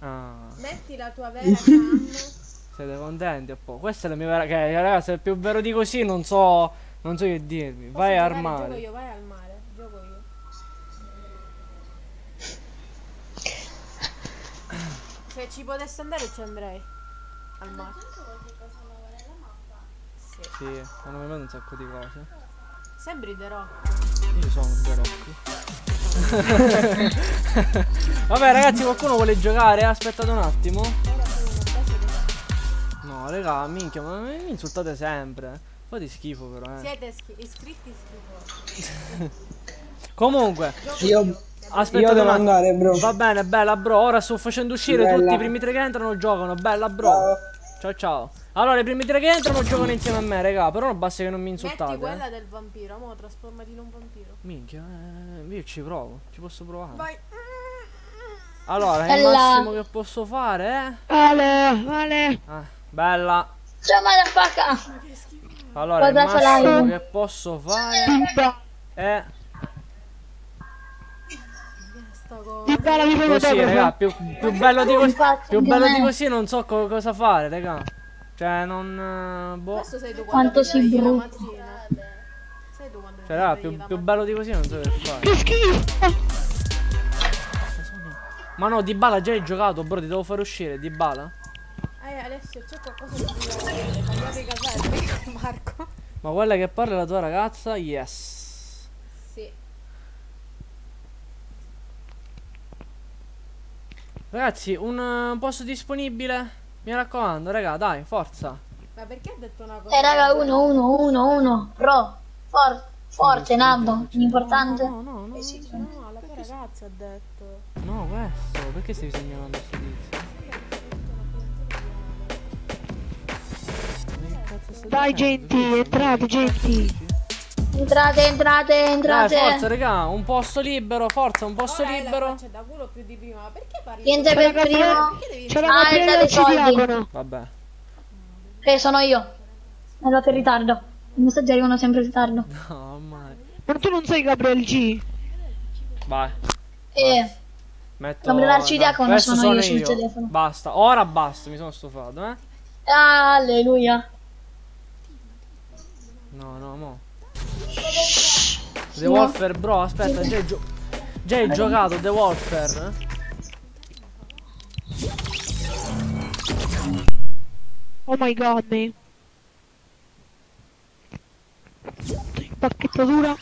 Ah. Metti la tua vera cam. Siete contenti un po'? Questa è la mia vera cam. Ragazzi, è più vero di così, non so... Non so che dirvi, vai al mare. Gioco io, vai al mare, gioco io. Se ci potessi andare ci andrei. Al mare. Sì. Sì, hanno mandato un sacco di cose. Sembri The Rock. Io sono The Rock. Vabbè ragazzi, qualcuno vuole giocare? Aspettate un attimo. No, raga, minchia, ma mi insultate sempre. Un po' di schifo però, eh. Siete iscritti schifo. Comunque io, aspetta, io devo andare, bro. Va bene, bella bro. Ora sto facendo uscire bella. Tutti i primi tre che entrano giocano. Bella bro. Ciao ciao. Allora i primi tre che entrano giocano insieme a me, raga. Però basta che non mi insultate. Metti quella del vampiro. Mo trasformati in un vampiro. Minchia, io ci provo. Ci posso provare. Vai. Allora è il massimo che posso fare, eh. Vale, vale. Bella. Ciao motherfucker. Che schifo. Allora, il massimo che posso fare è così, raga, più bello di così, non so cosa fare, raga. Cioè, non... Boh. Quanto si brutta. Cioè, raga, più bello di così non so che fare. Ma no, Dybala già hai giocato, bro, ti devo far uscire, Dybala. Alessio, c'è qualcosa di cambiare i capelli, Marco. Ma quella che parla è la tua ragazza? Yes. Sì. Ragazzi, un posto disponibile? Mi raccomando, raga, dai, forza. Ma perché ha detto una cosa? Raga, uno. Pro. Forte, Nando. Importante. No. No, la tua ragazza ha detto. No, questo. Perché stai segnalando questo tizio? Dai gente, entrate gente. Entrate. Dai, forza raga, un posto libero, forza, un posto libero. C'è da culo più di prima, perché parli? Niente per primo. C'è la prima del ciliagono. Vabbè. Sono io. Andate in ritardo. I messaggi arrivano sempre in ritardo. No, mai. Ma tu non sei Gabriel G. Vai. Metto Gabriel Arcidiacono sono io sul telefono. Basta, ora basta, mi sono stufato, eh. Alleluia. No, mo. The Warfare, bro, aspetta, già hai giocato The Warfare? Oh my god. Pacchettatura.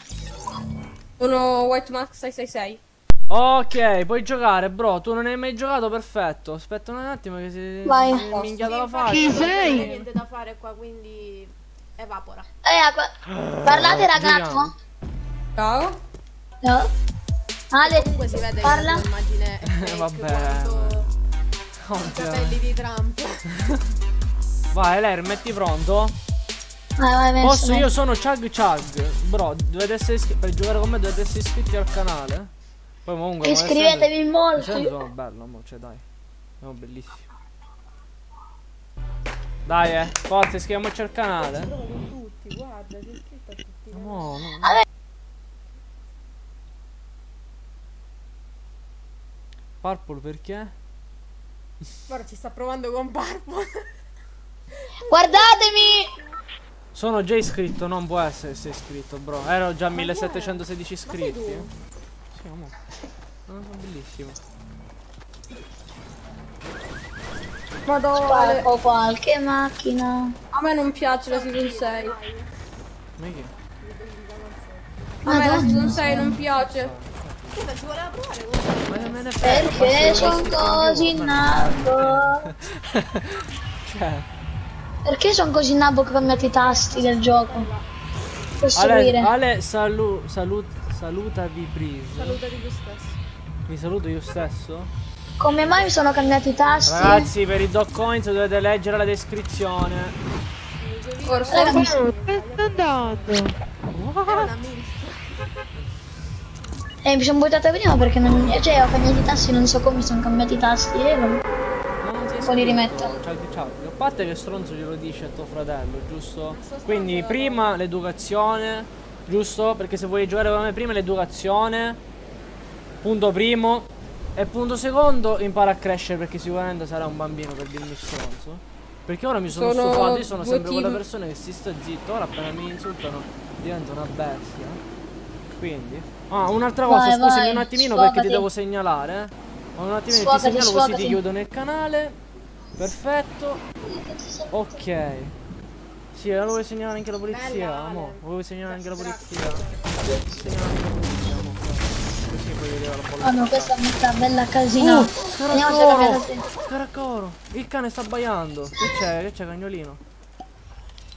Sono White Max 666. Ok, puoi giocare, bro. Tu non hai mai giocato, perfetto. Aspetta un attimo che si... Vai. Minchiata la faccia. Chi sei? Non c'è niente da fare qua, quindi... Evapora. Parlate ragazzo. Ciao. Ciao. Ale, comunque si vede parla. L'immagine vabbè. I capelli di Trump. Vai, Ler, metti pronto? Vai, posso io sono Chug. Bro, dovete essere per giocare con me dovete essere iscritti al canale. Poi comunque iscrivetevi molto. Sono bello, mo, cioè dai. Sono bellissimo. Dai forza iscriviamoci al canale. Tutti, guarda, c'è iscritto a tutti. No. Purple perché? Guarda ci sta provando con Purple. Guardatemi! Sono già iscritto, non può essere se iscritto, bro. Ero già 1716 iscritti. Sì, amore. Sono bellissimo. Madonna, ho qualche macchina. A me non piace la season 6. Ma che? A me la season 6 non piace. Perché sono così nabbo? Perché sono così nabbo che ho cambiato i tasti del gioco? Costruire. Ale, salutavi Breeze. Salutati tu stesso. Mi saluto io stesso? Come mai mi sono cambiati i tasti? Ragazzi, per i dog coins dovete leggere la descrizione. Che sta andando? Mi sono buttata prima perché non... Cioè, ho cambiato i tasti, non so come sono cambiati i tasti e poi li rimetto. Ciao. A parte che stronzo glielo dice a tuo fratello, giusto? Quindi prima l'educazione, giusto? Perché se vuoi giocare con me prima l'educazione, punto primo. E punto secondo, impara a crescere, perché sicuramente sarà un bambino per dirmi stronzo. Perché ora mi sono stufato, io sono sempre quella persona che si sta zitto, ora appena mi insultano divento una bestia. Quindi... Ah, un'altra cosa, scusami un attimino perché ti devo segnalare. Un attimino ti segnalo così ti chiudo nel canale. Perfetto. Ok. Sì, allora vuoi segnalare anche la polizia? Amore, vuoi segnalare anche la polizia? Così puoi vedere la polizia. Oh no, questa mi sta bella casina. Caracoro, il cane sta abbaiando. Che c'è cagnolino?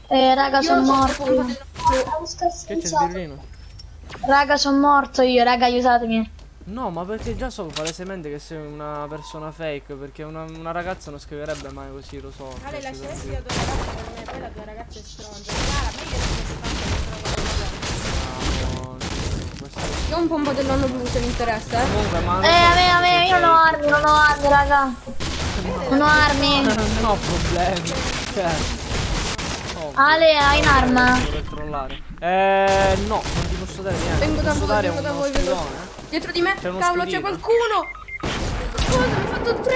Raga, sono morto. Che c'è il birrino? Raga, sono morto io, raga, aiutatemi. No, ma perché già so palesemente che sei una persona fake, perché una ragazza non scriverebbe mai così, lo so. Ale, lasceresti la tua ragazza, non è bella, tua ragazza è stronza. Cara, ma io io ho un pompa dell'anno blu, se mi interessa, comunque, ma a me, io non ho armi, raga. Non ho armi. Non ho problemi. Ale, hai un'arma? No, non ti posso dare niente. Vengo da voi, dietro di me, cavolo, c'è qualcuno. Cosa? Mi ha fatto 3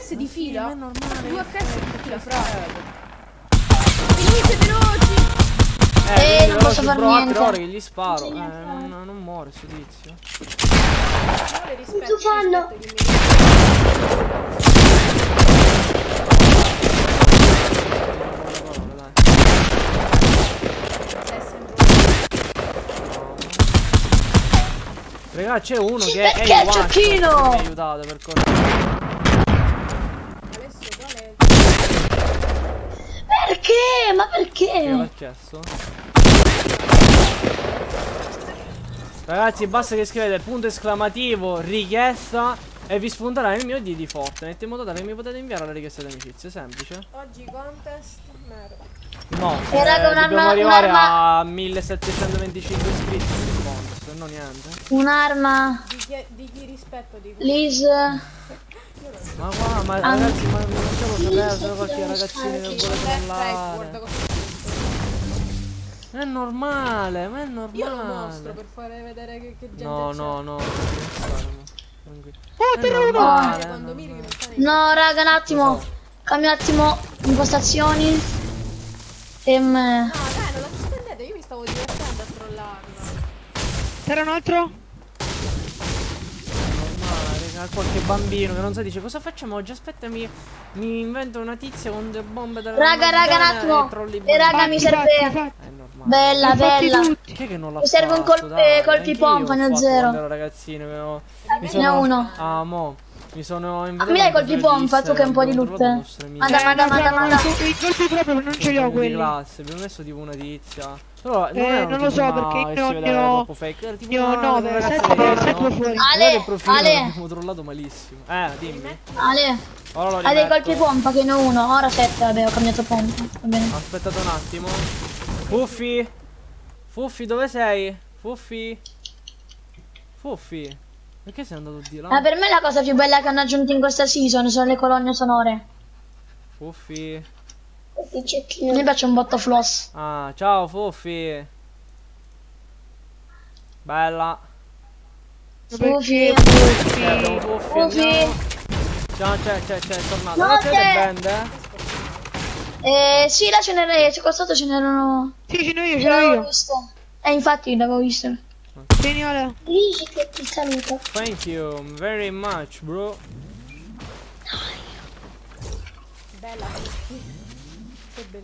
HS di fila. 2 HS di fila, frate. Venite veloci. Non posso far niente. Ore che gli sparo. Non muore sto tizio. Sto fanno. Raga, c'è uno che è il ciocchino. Mi ha aiutato per correre. Perché? Ma perché? L'ho chiesto. Ragazzi, basta che scrivete punto esclamativo richiesta e vi spunterà il mio ID di Fortnite in modo tale che mi potete inviare la richiesta di amicizia, semplice. Oggi contest merda. No, raga, dobbiamo arrivare a 1725 iscritti di contest, no niente. Un'arma. Di chi rispetto di voi? Liz. Ma qua, ma ragazzi, ma non facciamo sapere solo qualche ragazzino che vuole parlare. È normale, ma è normale. Io lo mostro per fare vedere che gente no, c'è. No. È normale, no, raga, un attimo. Cambio un attimo impostazioni. No, dai, non la sospendete, io mi stavo divertendo a trollarla. C'era un altro? Qualche bambino che non sa dice cosa facciamo oggi, aspettami, mi invento una tizia con delle bombe dalla raga un attimo e raga mi serve bella che non la mi serve un colpi pompa, ne ho 0 ragazzino, ne ho 1 mo mi sono inventato, mi dai colpi pompa tu che un po' di loot, manda i colpi proprio non ce li ho quelli, abbiamo messo tipo una tizia però non lo so perché io no Ale abbiamo trollato malissimo, dimmi Ale ha dei colpi pompa che ne ho 1 ora 7, vabbè ho cambiato pompa, va bene aspettate un attimo. Fuffi dove sei? Fuffi perché sei andato di là? Ma per me la cosa più bella che hanno aggiunto in questa season sono le colonne sonore. Fuffi mi piace un botto floss. Ciao Fuffi. Bella. Fuffi. Ciao, c'è, tornato. Ma c'è le band, sì, là ce n'era, qua sotto ce n'erano. Sì, ce n'ero io. Visto. Infatti, l'avevo visto. Signore. Dici che ti saluto. Thank you very much, bro. Bella.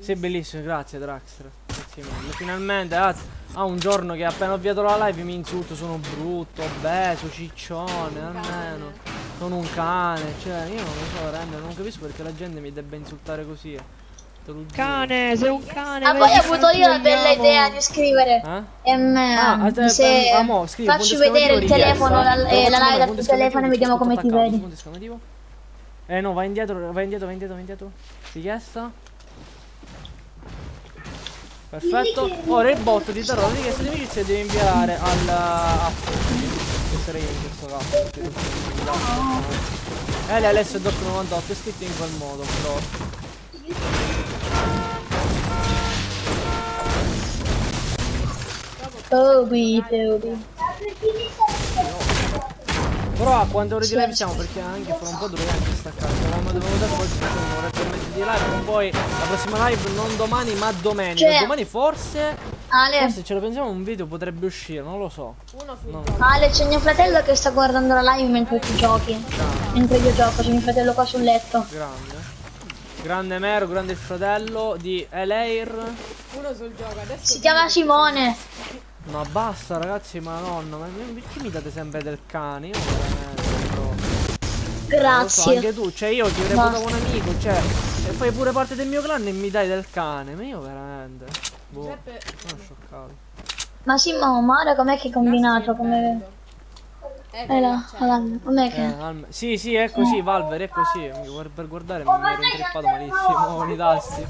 Sei bellissimo, grazie Draxter. Finalmente un giorno che appena ho avviato la live mi insulto, sono brutto, obeso, ciccione, almeno sono un cane, cioè io non lo so rendere, non capisco perché la gente mi debba insultare così. Cane, sei un cane. Ma poi ho avuto io la bella idea di scrivere se facci vedere il telefono, la live dal telefono e vediamo come ti vedi. No, vai indietro, vai indietro, vai indietro, vai indietro. Richiesta. Perfetto. Ora il bot ti darà la richiesta di amicizia e devi inviare alla che sarei in questo caso. Lei adesso è doc 98, è scritto in quel modo però. Oh guido. Però a quante ore di live siamo? Perché anche fra un po' dovrei anche staccare. L'avevamo dato poi facciamo un'oretta e mezzo di live. Poi la prossima live non domani ma domenica. Cioè, domani forse, Ale, forse ce lo pensiamo, un video potrebbe uscire, non lo so. Ale, c'è mio fratello che sta guardando la live mentre tu giochi. Mentre io gioco, c'è mio fratello qua sul letto. Grande. Grande Mero, grande il fratello di Eleir. Uno sul gioco adesso. Si chiama Simone. Ma no, basta ragazzi, ma nonno, ma perché mi date sempre del cane? Io grazie. So, anche tu, cioè io ti avrei portato un amico, cioè, e fai pure parte del mio clan e mi dai del cane, ma io veramente. Boh, Giuseppe... sono scioccato. Ma sì, ma Omara com'è che è combinato? Come... là, com'è che... sì, sì, è così, Valveri, è così. Per guardare mi ero intrippato malissimo con i tasti.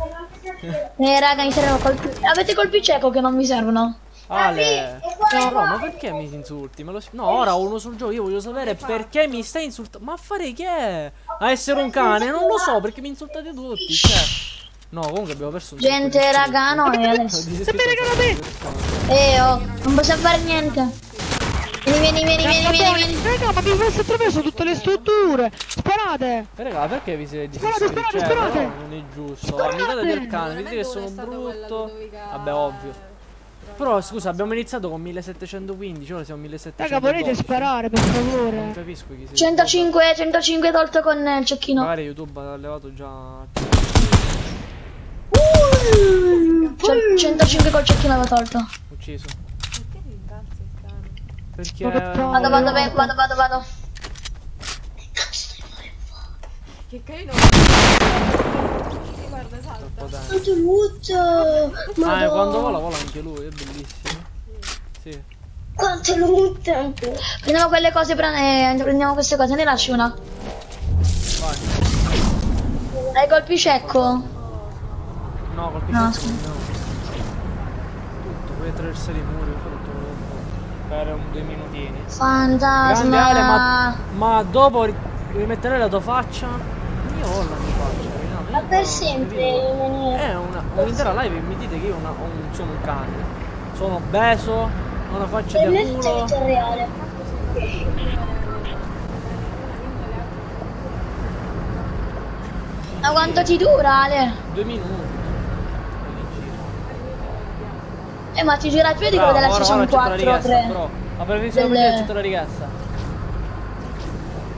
Raga, mi servono colpi... Avete colpi cieco che non mi servono? Ale, no, no, ma perché mi insulti? Me lo... No, ora uno sul gioco, io voglio sapere perché mi stai insultando. Ma a fare che è? A essere un cane? Non lo so, perché mi insultate tutti, cioè. No, comunque abbiamo perso un gente, raga, no, e adesso non possiamo fare niente. Vieni. Raga, ma abbiamo messo attraverso tutte le strutture. Sparate. Raga, perché vi siete disiscritti? Sparate. No, non è giusto. Mi date del cane, mi dite che sono brutto. Vabbè, ovvio. Però scusa, abbiamo iniziato con 1715, ora siamo 1700. Raga, volete sparare per favore? Non capisco chi si 105 tolto con il cecchino. Magari YouTube ha levato già 105 col cecchino l'ho tolto. Ucciso. Perché mi incazzi il cane? Perché vado. Che cazzo devi fare fuori? Che carino. Guarda, salta. Ma quando vola anche lui, è bellissimo. Sì. Quanto è lungo. Prendiamo quelle cose, prendiamo queste cose, ne lasci una. Vai. Hai colpi cecco? No, colpi cecco. No, scusa. Tutto, puoi attraversare i muri, ho fatto per un 2 minutini. Fantasma. Grande Ale, ma dopo rimetterei la tua faccia? Io ho la mia faccia. Ma per sempre un'intera live mi dite che io sono un cane. Sono obeso, ho una faccia di culo. Ma quanto ti dura, Ale? 2 minuti. Ma ti gira più di quello della season 4 o 3. Ma per visto che accetto la richiesta.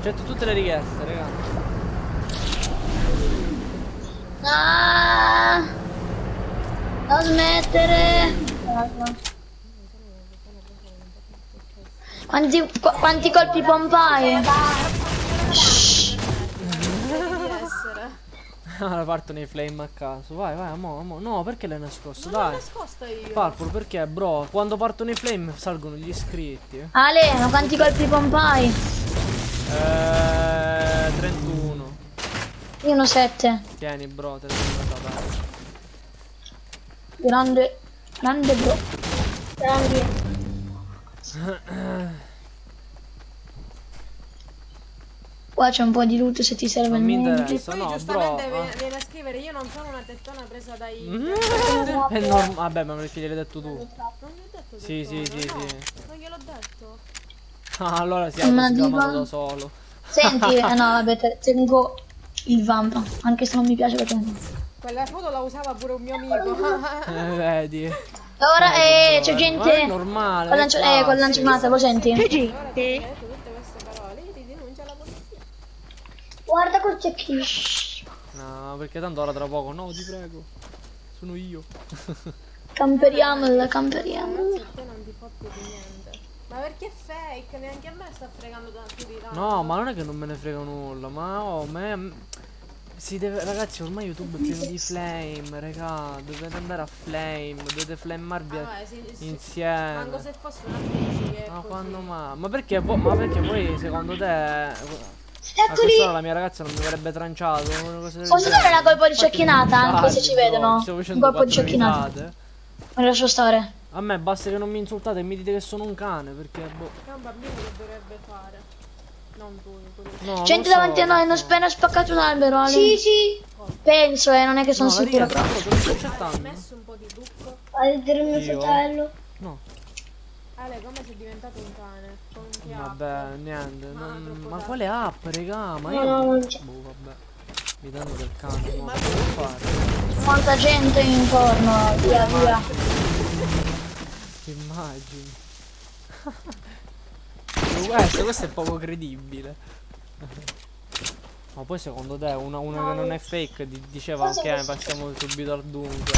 Accetto tutte le richieste, ragazzi. Ah, non smettere. Quanti colpi pompai? Ora partono i flame a caso. Vai, amo. No, perché l'hai nascosto? Dai. L'ho nascosta io. Parkour, perché, bro? Quando partono i flame salgono gli iscritti. Ale, ma quanti colpi pompai? 31. Io ne ho 7. Tieni, bro, te l'ho portata. Grande bro. Grande. Qua c'è un po' di loot se ti serve il niente. E poi no, giustamente viene a scrivere, io non sono una tettona presa dai... no, vabbè, ma perché gliel'hai detto tu? Non gli ho detto sì. Non gliel'ho detto. Allora siamo sgamando da solo. Senti, no, vabbè, tengo... il vampa, anche se non mi piace perché... Quella foto la usava pure un mio amico. Vedi. Ora c'è gente. È normale. Con lanciamata, lo senti? C'è gente. Guarda col cecchino. No, perché tanto ora tra poco, no, ti prego. Sono io. Camperiamola. Ma perché è fake? Neanche a me sta fregando tanto di tanto. No, ma non è che non me ne frega nulla, ma oh, me... si deve, ragazzi, ormai YouTube è pieno di flame, raga, dovete andare a flame, dovete flammarvi insieme. Manco se fosse una felice. Ma quando mai? Ma perché voi secondo te la mia ragazza non mi avrebbe tranciato? Posso dare una colpo di cecchinata? Anche se ci vedono. Un colpo di cecchinata. Ma lascio stare. A me basta che non mi insultate e mi dite che sono un cane, perché boh. È un bambino che dovrebbe fare. Non tu. Gente davanti a noi, non appena spaccato un albero, Ale. Sì, sì. Penso, non è che sono sicuro. Hai messo un po' di trucco? Al mio fratello. No. Ale, come sei diventato un cane? Con chi app? Vabbè, niente. Ma quale app, raga? Ma io non c'è. Boh, vabbè. Mi danno del cane. Ma che devo fare? Quanta gente intorno, via, via. Ti immagini. Questo è poco credibile. Ma poi secondo te uno che non è fake diceva ok, passiamo subito al dunque.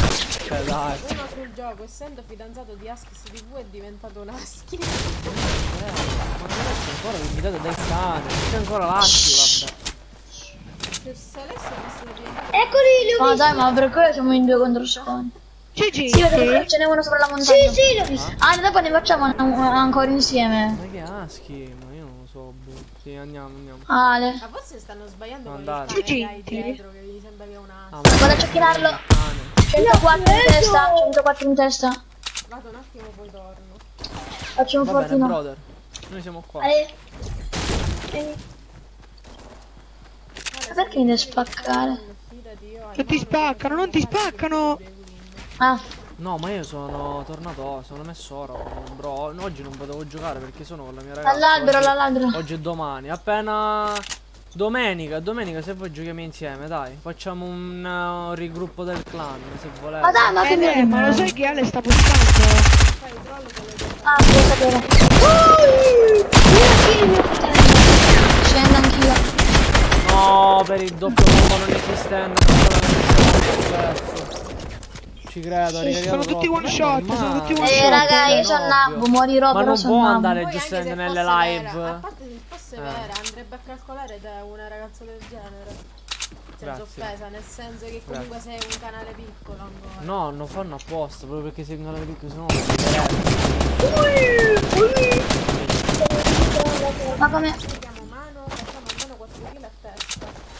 Cioè dai. Uno sul gioco, essendo fidanzato di Husky TV, è diventato un Husky. Ma adesso ancora invitato dai cane. C'è ancora l'Husky, vabbè. Eccoli li ho visto. Ma dai, ma per quello siamo in 2 contro 1. Sì, ce n'è uno sopra la montagna. Sì, l'ho visto. Ah, dopo ne facciamo ancora insieme. Ma che Husky? Ma io non lo so. Sì, andiamo. Ale. Ma forse stanno sbagliando con il cane dai dietro, che gli sembra che è una... Ah, vado a cecchinarlo. 104 in testa, 104 in testa. Vado un attimo, poi torno. Facciamo un fortino. Brother. Noi siamo qua. Ale. Vieni. Ma perché mi devi spaccare? Che ti spaccano, non ti spaccano! Ah. No, ma io sono tornato, sono messo ora, bro. Oggi non potevo giocare perché sono con la mia ragazza. All'albero, all'albero. Oggi e domani. Appena domenica se voi giochiamo insieme, dai. Facciamo un rigruppo del clan, se volete. Ma dai, ma che ma lo sai che Ale sta puntando? Ah, devo sapere. Scendo anch'io. No, per il doppio combo non esistente. Ci credo, sì, sono tutti one shot, sono tutti one shot. Raga, io sono nabbo, morirò. Ma non può andare giustamente nelle live. Vera. A parte se fosse vera, andrebbe a calcolare da una ragazza del genere. Senza offesa, nel senso che comunque sei un canale piccolo ancora. No, non fanno apposta, proprio perché sei un canale piccolo, sennò no. Ma come?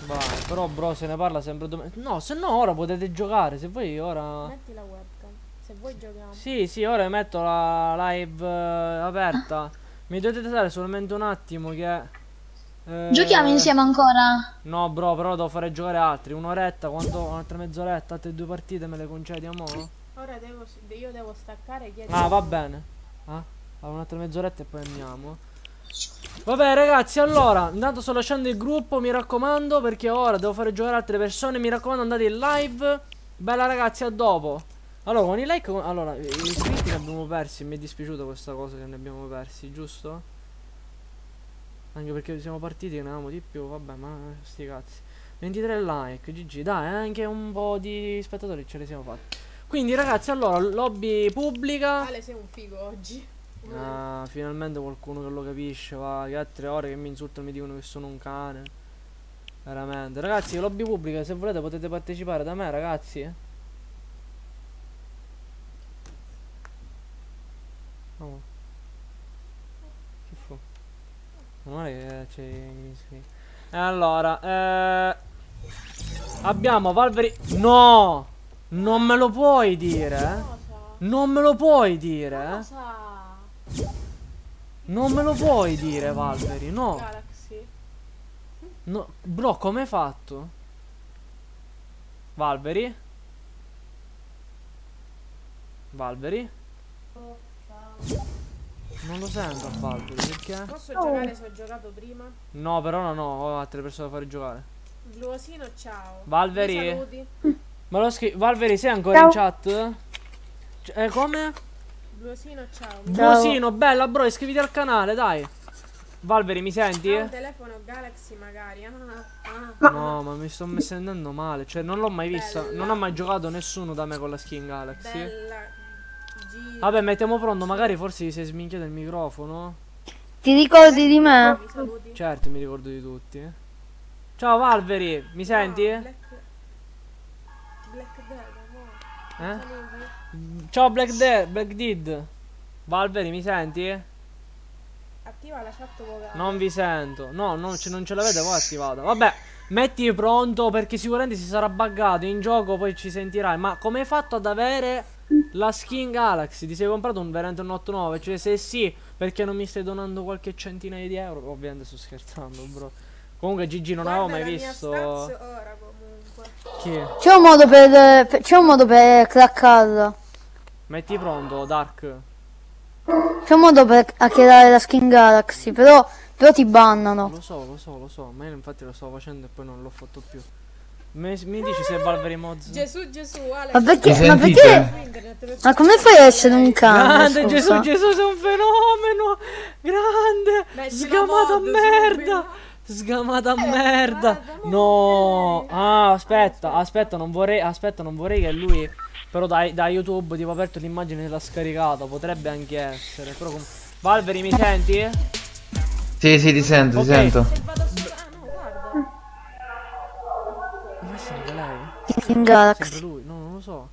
Vai, però bro, se ne parla sempre domenica. No, se no ora potete giocare, se vuoi ora... Metti la webcam, se vuoi giochiamo. Sì, ora metto la live aperta. Mi dovete dare solamente un attimo che... Giochiamo insieme ancora? No bro, però devo fare giocare altri. Un'oretta, un'altra mezz'oretta, altre 2 partite me le concedi, amore? Ora io devo staccare e chiedere... Ah, va bene. Un'altra mezz'oretta e poi andiamo. Vabbè ragazzi, allora intanto sto lasciando il gruppo, mi raccomando, perché ora devo fare giocare altre persone. Mi raccomando, andate in live. Bella ragazzi, a dopo. Allora con i like, allora gli iscritti ne abbiamo persi, mi è dispiaciuto questa cosa che ne abbiamo persi, giusto? Anche perché siamo partiti che ne avevamo di più, vabbè, ma sti cazzi. 23 like, GG, dai, anche un po' di spettatori ce li siamo fatti. Quindi ragazzi, allora lobby pubblica. Ale, sei un figo oggi. Ah, finalmente qualcuno che lo capisce, va, che ha 3 ore che mi insultano e mi dicono che sono un cane. Veramente. Ragazzi, lobby pubblica, se volete potete partecipare da me, ragazzi. Oh. Che fu? Non è che c'è gli iscritti. Allora, abbiamo Valveri. No! Non me lo puoi dire! Non me lo puoi dire! Non me lo puoi dire, Valveri, no. No, bro, come hai fatto? Valveri? Valveri? Non lo sento a Valveri, perché? Posso giocare se ho giocato prima? No, però no, ho altre persone da fare giocare. Gluosino, ciao. Valveri? Ma lo scrivi. Valveri, sei ancora in chat? Come? Bluosino, ciao. Bluosino, bella bro, iscriviti al canale, dai. Valveri, mi senti? Un telefono Galaxy magari. No, ma mi sto sentendo male, cioè non l'ho mai vista, non ha mai giocato nessuno da me con la skin Galaxy. Bella. Vabbè, mettiamo pronto, magari forse ti sei sminchiato il microfono. Ti ricordi di me? Certo, mi ricordo di tutti. Ciao Valveri, mi senti? Black Dead, amore. Ciao Black Dead, Black Dead. Valveri, mi senti? Attiva la chat vocale. Non vi sento. No, non ce l'avete voi attivata. Vabbè, metti pronto perché sicuramente si sarà buggato in gioco, poi ci sentirai. Ma come hai fatto ad avere la skin Galaxy? Ti sei comprato un veramente un 8-9? Cioè se sì, perché non mi stai donando qualche centinaio di euro? Ovviamente sto scherzando, bro. Comunque Gigi non avevo mai visto. Ora comunque c'è un modo per craccarlo. Metti pronto, Dark. C'è un modo per hackerare la skin Galaxy, però ti bannano. Lo so, ma io infatti lo stavo facendo e poi non l'ho fatto più. Mi dici se Valveri Mozzi? Gesù, Alex. Ma perché? Ma come fai a essere un cane? Grande Gesù, Gesù sei un fenomeno! Grande! Sgamata a merda! Sgamata a merda! No! Ah, aspetta, non vorrei che lui... Però da YouTube tipo aperto l'immagine e l'ha scaricata, potrebbe anche essere, però com... Valveri mi senti? Sì, ti sento, okay. Ti sento. Ma sembra lei? Skin Galaxy. Sembra lui, no, non lo so.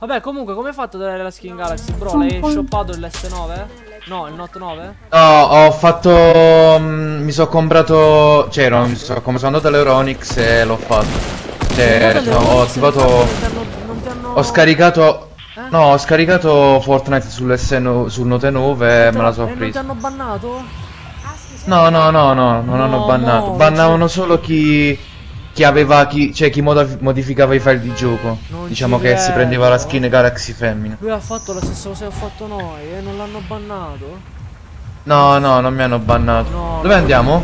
Vabbè, comunque come hai fatto ad avere la Skin Galaxy? Bro, l'hai shoppato l'S9? No, il Note 9? No, ho fatto... mi sono comprato... Cioè, no, sono andato all'Euronix e l'ho fatto. Cioè, no, ho attivato... Ho scaricato. No, ho scaricato Fortnite sul Note 9 e me la so presa. Non ti hanno bannato? No, non hanno bannato. Bannavano solo chi modificava i file di gioco. Diciamo che si prendeva la skin Galaxy femmina. Lui ha fatto la stessa cosa che ho fatto noi e non l'hanno bannato? No, non mi hanno bannato. Dove andiamo?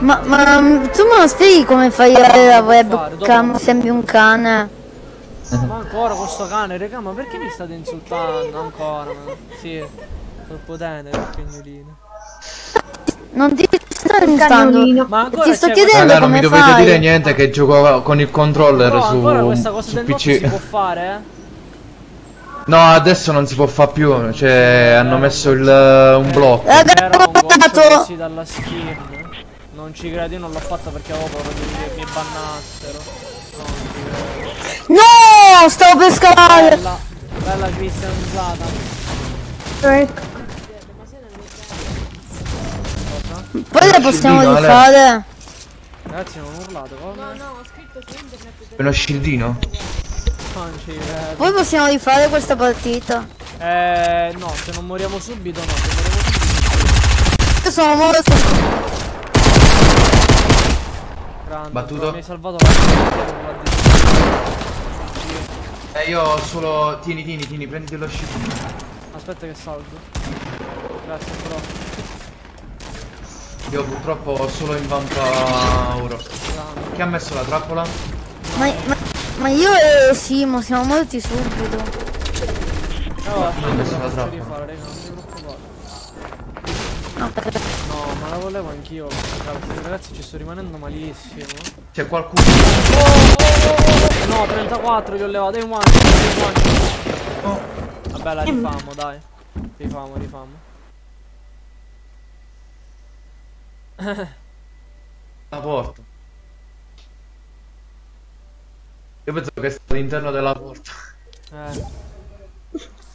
Ma tu me lo spieghi come fai la webcam? Sembri un cane. Ma ancora questo cane, raga, ma perché mi state insultando ancora? Sì, troppo tenero il cagnolino. Non ti sto insultando, ma ti sto chiedendo raga, come fai. Non mi dovete dire niente che gioco con il controller su PC. Ancora questa cosa del PC si può fare, eh? No, adesso non si può fare più, cioè hanno messo un blocco. Era un goccio così dalla skin. Non ci credo, io non l'ho fatta perché avevo paura che mi bannassero. No, stavo per scavare! Bella Cristian usata. Poi la possiamo rifare? Ragazzi non ho urlato, come? No, ho scritto su internet. Uno scildino? Poi possiamo rifare questa partita? No, se non moriamo subito no, se moriamo subito. Io sono morto. Grande, battuto. Mi hai salvato la... io solo... tieni, prendi lo ship. Aspetta che salgo. Grazie però. Io purtroppo ho solo in vanta oro. Chi ha messo la trappola? Ma io e Simo siamo morti subito. Chi ha messo la trappola? No, ma la volevo anch'io. Ragazzi ci sto rimanendo malissimo. C'è qualcuno? No, 34 gli ho levato. Dai, vabbè, la rifamo, dai. Rifamo. La porta. Io penso che sia all'interno della porta.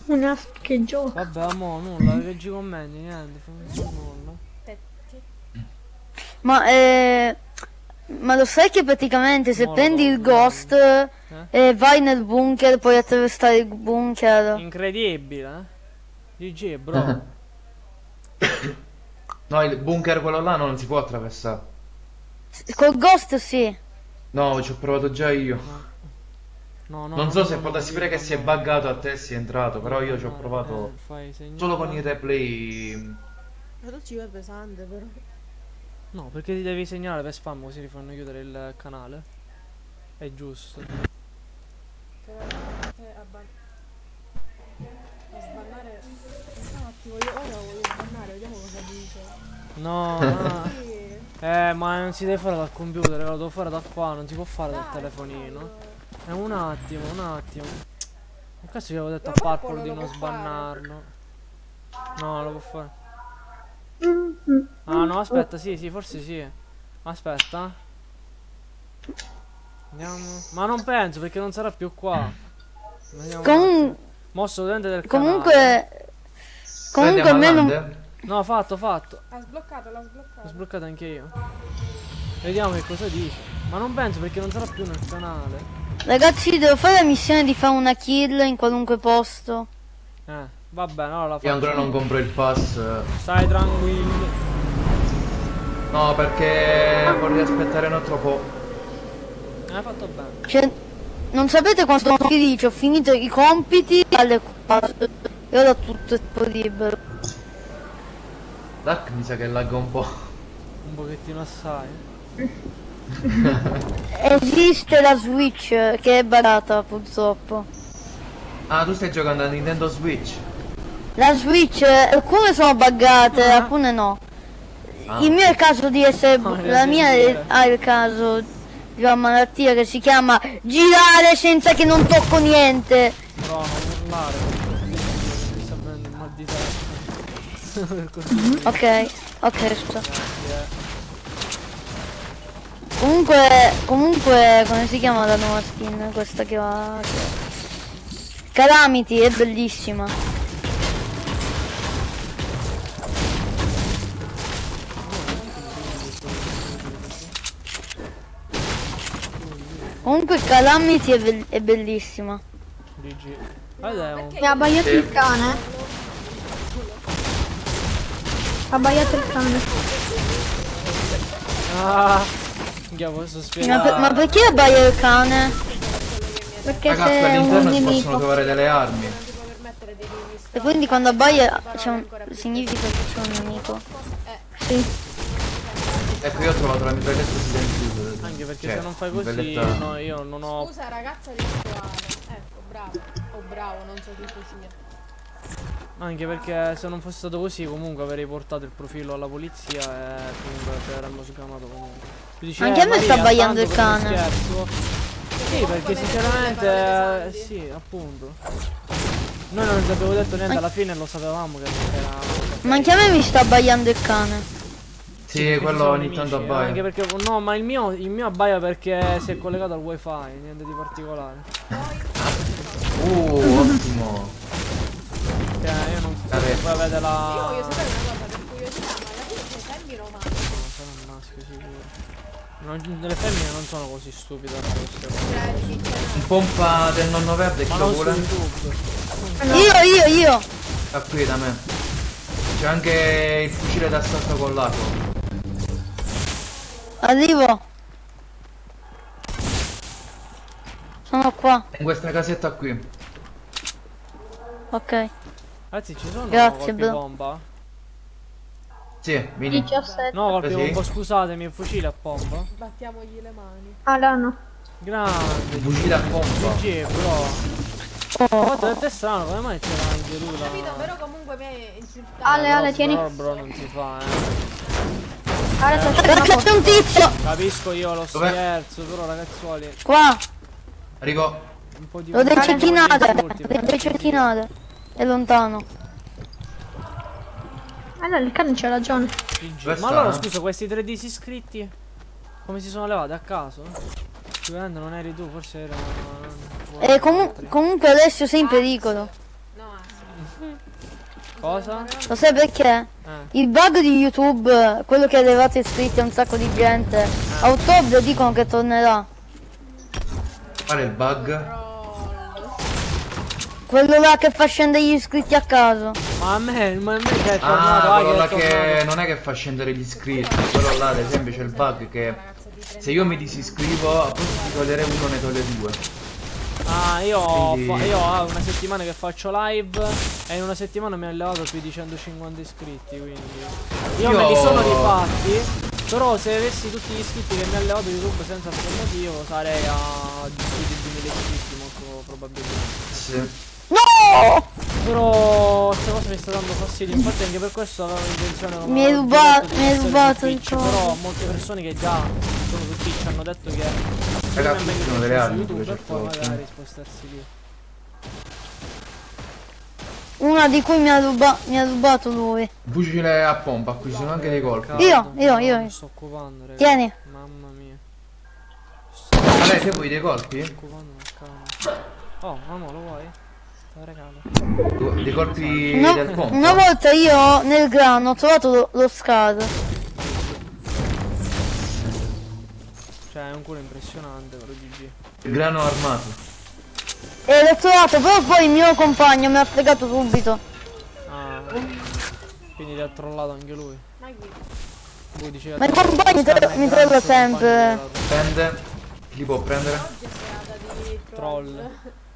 Una che gioca. Vabbè, mo nulla, che ci commenti, niente, fammi nulla. Ma lo sai che praticamente se prendi il ghost e vai nel bunker puoi attraversare il bunker. Incredibile, eh? GG, bro. No, il bunker quello là non si può attraversare. Col ghost sì. No, ci ho provato già io. No, non so se potresti dire che si è buggato a te, si è entrato, però io ci ho provato solo con il replay. Ma tu ci vai pesante però. No, perché ti devi segnalare per spam così li fanno chiudere il canale. È giusto. No, ma non si deve fare dal computer, lo devo fare da qua, non si può fare dal telefonino. Un attimo. In caso gli avevo detto a Purple di non sbannarlo. No, lo può fare. Ah no, aspetta, sì, forse sì. Aspetta. Andiamo. Ma non penso, perché non sarà più qua. Mosso dente del canale. Comunque a me non... No, fatto. L'ha sbloccato. L'ho sbloccato anche io. Vediamo che cosa dice. Ma non penso, perché non sarà più nel canale. Ragazzi, devo fare la missione di fare una kill in qualunque posto. Vabbè, no, la faccio. Io ancora non compro il pass. Stai tranquillo. No, perché vorrei aspettare un altro po'. Hai fatto bene. Cioè, non sapete quanto sono felice, ho finito i compiti alle 4 e ora tutto è libero. Dark mi sa che lagga un po'. Un pochettino assai. Esiste la Switch che è barata purtroppo. Ah, tu stai giocando a Nintendo Switch? La Switch, alcune sono buggate, alcune no. Il mio è il caso di essere ha il caso di una malattia che si chiama girare senza che non tocco niente. No, non urlare. Mi sta prendendo un mal di testa. Ok, scusa. Comunque, come si chiama la nuova skin? Questa che va... Calamity, è bellissima. Comunque Calamity è bellissima. Mi ha abbaiato il cane. Ma perché abbaia il cane? Perché ragazzi, c'è un nemico. Si possono trovare delle armi. E quindi quando abbaia significa che c'è un nemico. Sì. Ecco, io ho trovato la mitraglietta silenziosa. Anche perché se non fai così, no, io non ho... Scusa ragazza virtuale. Ecco, bravo. O bravo, non so chi sia. Anche perché se non fosse stato così comunque avrei portato il profilo alla polizia e comunque avremmo chiamato comunque. Dice, anche a me sta abbaiando il cane. Sì, perché sinceramente sì, appunto. Noi non ci abbiamo detto niente, alla fine lo sapevamo che era... Ma anche a me mi sta abbaiando il cane. Sì, quello ogni tanto abbaia. Anche perché no, ma il mio abbaia perché si è collegato al wifi, niente di particolare. Ottimo. Cioè, io non so se poi avete la... Io voglio sapere una cosa, per curiosità, ma alla fine sei fermi romantico. Sono un maschio sicuro. Le femmine non sono così stupide. Pompa del nonno verde chi lo vuole? Io! Ah, qui da me. C'è anche il fucile d'assalto con l'arco. Arrivo! Sono qua. In questa casetta qui. Ok. Ragazzi, ci sono colpi bomba? Sì, vieni. 17. No, colpi bomba, scusatemi, il fucile a pompa. Battiamogli le mani. Ah, là no. Grande. Il fucile a pompa. GG, bro. Ma tanto è strano, come mai c'era anche lui là? Capito, però comunque mi hai insultato. Ale, tieni. No, bro, non si fa, c'è un tizio. Capisco io lo scherzo, però ragazzuoli. Qua. Arrivo. Un po' di... Lo decettinate. È lontano. Allora il cane c'ha ragione. Ma allora scusa, questi 13 iscritti come si sono levati a caso? Sicuramente non eri tu, forse era... E comunque adesso sei in pericolo. No, cosa? Lo sai perché? Il bug di YouTube, quello che ha levato iscritti a un sacco di gente, a ottobre dicono che tornerà. Qual è il bug? Quello là che fa scendere gli iscritti a caso. Ma a me che è tornato. Ah, quello là che non è che fa scendere gli iscritti. Quello là ad esempio c'è il bug che se io mi disiscrivo a posto di togliere uno ne toglie due. Ah, io ho una settimana che faccio live e in una settimana mi ha levato più di 150 iscritti, quindi io me li sono rifatti. Però se avessi tutti gli iscritti che mi ha levato YouTube senza alcun motivo sarei a più di 2000 iscritti molto probabilmente. Sì. No! Però questa cosa mi sta dando fastidio, infatti anche per questo avevo intenzione. Mi hai rubato il coso. Però molte persone che già sono su Twitch hanno detto che ragazzi sono delle armi per poi magari spostarsi lì. Una di cui mi ha rubato lui. Fucile a pompa, qui sono anche dei colpi. Io. Mi sto occupando, ragazzi. Tieni. Mamma mia. Vabbè, che vuoi dei colpi? Oh, mamma, lo vuoi? Lo regalo. Dei colpi no, del pompo. Una volta io nel grano ho trovato lo scar. Cioè, è un culo impressionante, però GG. Il grano armato. E l'ho trovato, però poi il mio compagno mi ha fregato subito. Ah, quindi ti ha trollato anche lui. Diceva, ma il compagno mi trolla sempre. Prende. Chi può prendere? Troll.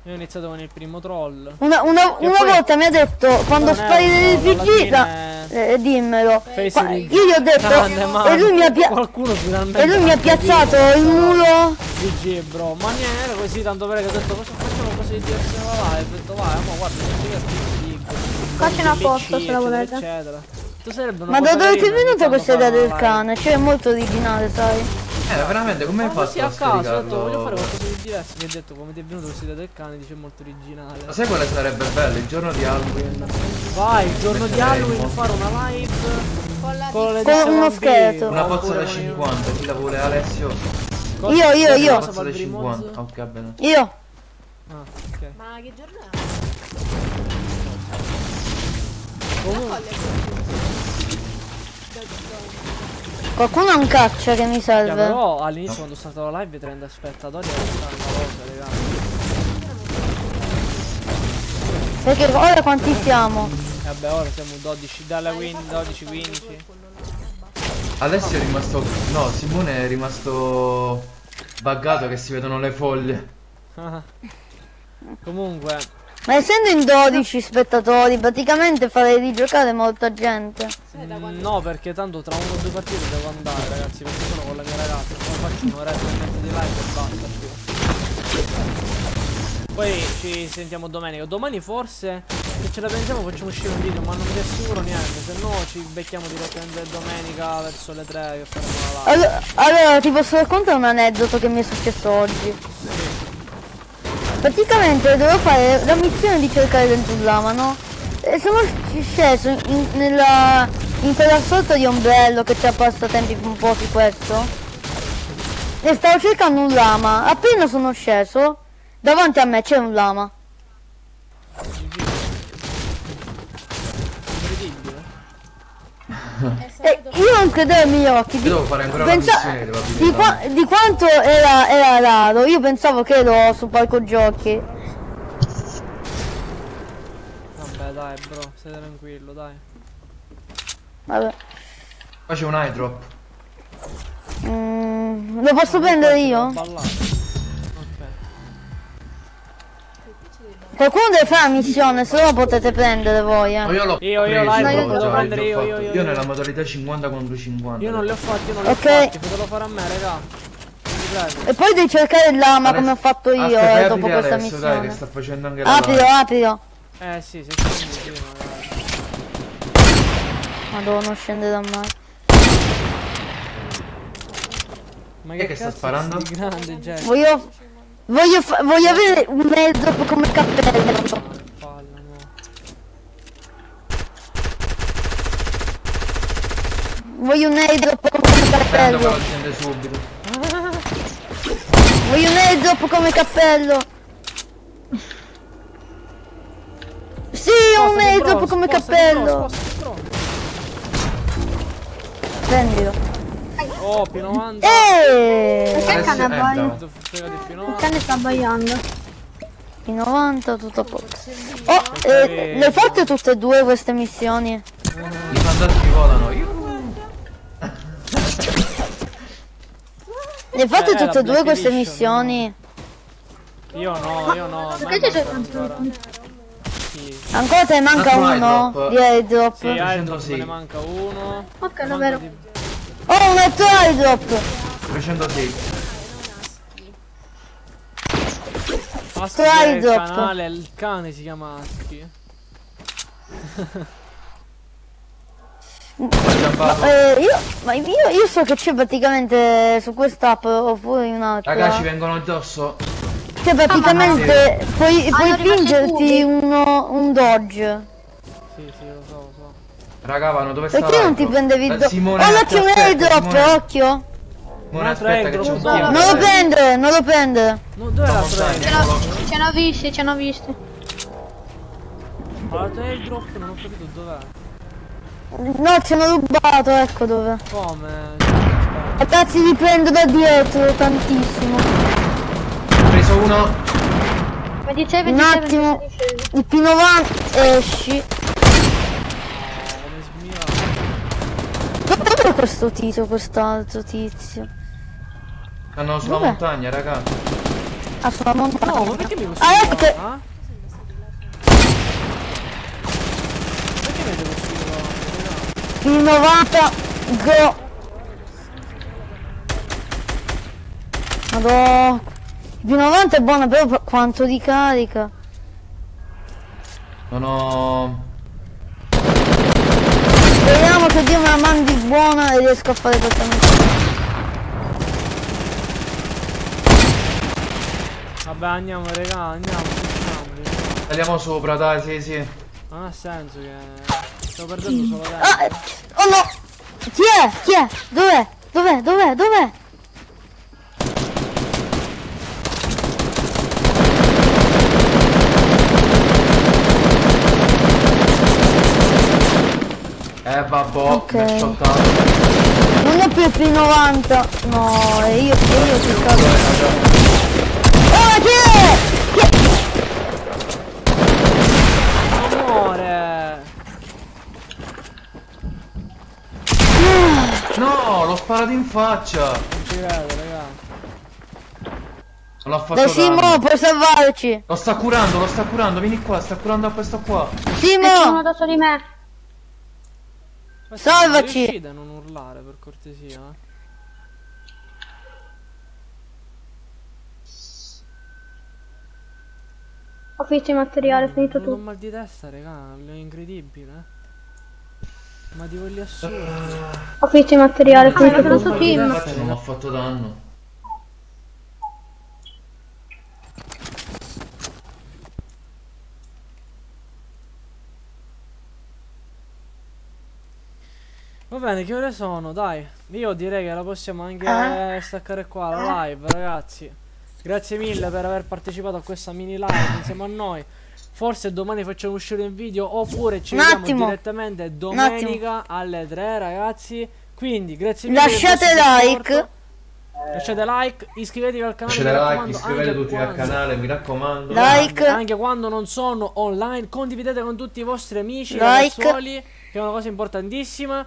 Io ho iniziato con il primo troll. Una volta mi ha detto, quando spari il VG, dimmelo. Io gli ho detto, e lui mi ha piazzato il muro. VG bro, ma niente, era così tanto per che ho detto, cosa facciamo così di essere là? E ho detto, vai, ma guarda, qua c'è una foto se la volete. Ma da dove ti è venuta questa idea del cane? Cioè è molto originale, sai? Veramente come hai fatto a caso? Voglio fare qualcosa di diverso. Mi ha detto come ti è venuto questa idea del cane, dice molto originale. Ma sai quale sarebbe bello? Il giorno di Halloween. Vai, il giorno di Halloween fare una live con uno scheletro. Una pozza da 50, chi la vuole Alessio? Io. Una pozza da 50, ok bene. Io. Ah, ok. Ma che giorno è? Qualcuno ha un caccia che mi serve. Yeah, però all'inizio quando sono stato alla live 30 spettatori e perché ora quanti siamo? Vabbè ora siamo 12, dalla 12, 15. Adesso è rimasto... No, Simone è rimasto buggato che si vedono le foglie. Comunque... Ma essendo in 12 spettatori praticamente farei rigiocare molta gente. No, perché tanto tra una o due partite devo andare ragazzi, perché sono con la mia ragazza, poi faccio un'oretta e mezzo di live e basta più. Poi ci sentiamo domenica, domani forse se ce la pensiamo facciamo uscire un video, ma non vi assicuro niente, se no ci becchiamo direttamente domenica verso le 3 che faremo la live. Allora ti posso raccontare un aneddoto che mi è successo oggi? Sì. Praticamente dovevo fare la missione di cercare l'entullama, no? E sono sceso in quella sorta di ombrello che ci ha passatempi un po' di questo. E stavo cercando un lama. Appena sono sceso, davanti a me c'è un lama. Io non credevo ai miei occhi di quanto era raro. Io pensavo che ero su parco giochi. Vabbè dai bro, stai tranquillo dai. Vabbè. Qua c'è un eye drop. Lo posso prendere io? Qualcuno deve fare la missione, se no potete prendere voi, eh. Io nella modalità 50 contro 50. Io non le ho fatte, io non le ho fatte, potelo fare a me, raga. E poi devi cercare il lama come ho fatto io, dopo questa missione. Dai, che sta facendo anche la aprio. Sì, se scendi prima. Madonna, non scende da mai. Ma che sta sparando? Grande, gente. Voglio avere un mezzo come cappello. Palla, no. Voglio un airdrop come cappello. Voglio un airdrop come cappello. Sì, ho un airdrop come cappello. Prendilo. Oh, P90. Perché il cane abbaia? Il cane sta abbaiando. P90 tutto a poco. Oh, le fatte tutte e due queste missioni? I fantasmi volano. Le fatte tutte e due queste missioni? Io no. Perché c'è tanto? Ancora te ne manca uno di airdrop. Sì, airdrop ne manca uno. Ok, davvero. Oh, un altro airdrop! 306. Husky è il canale, il cane si chiama Husky. ma io so che c'è praticamente su quest'app oppure un'altra. Ragazzi vengono addosso. Cioè praticamente puoi fingerti un dodge. Sì, lo so. Raga vanno dove sta? Perché non ti prendevi il dodge? Allora c'è un airdrop, occhio! Ora aspetta che c'è un po'. Non lo prende, non lo prende. No, dove la prende? Ce n'ho visti, ce n'ho visti. Ma il drop non ho capito dov'è. No, ce l'ho rubato, ecco dove. Come? Ragazzi, li prendo da dietro tantissimo. Ho preso uno. Ma dicevi un attimo. Il P90 esci. Dov'è questo tizio, quest'altro tizio? Hanno sulla montagna, raga. Ah, sulla montagna. No, ma perché mi usa? Ah, perché... P90 go. Madò. P90 è buona, però quanto di carica. Non ho... Speriamo che Dio me la mandi buona e riesco a fare questa missione. Vabbè, andiamo raga, andiamo, facciamo. Andiamo sopra, dai, sì, sì. Non ha senso che... Sto perdendo solo tempo. Ah, oh no! Chi è? Chi è? Dov'è? Dov'è? Dov'è? Dov'è? Vabbò, okay. Mi shottato. Non è più il P90. No, e io ti cavo. Oh, chi è? Chi è? Amore! No, l'ho sparato in faccia! Non ci credo, raga. Non l'ho fatto. Dai, Simo, puoi salvarci! Lo sta curando, vieni qua, sta curando a questo qua. Simo! C'è uno addosso di me. Salvaci! Non riuscite a non urlare, per cortesia. Ho finito il materiale, ho finito tutto. Ho un mal di testa, raga, è incredibile. Ma ti voglio assurdo. Ho finito il materiale, ho finito tutto. Non ho fatto danno. Va bene, che ore sono? Dai, io direi che la possiamo anche staccare qua la live, ragazzi. Grazie mille per aver partecipato a questa mini live insieme a noi. Forse domani facciamo uscire un video, oppure ci vediamo direttamente domenica alle 3, ragazzi. Quindi grazie mille. Lasciate like. Lasciate like, iscrivetevi al canale. Lasciate like, iscrivetevi tutti al canale, mi raccomando. Like. Anche quando non sono online, condividete con tutti i vostri amici, ragazzuoli, che è una cosa importantissima.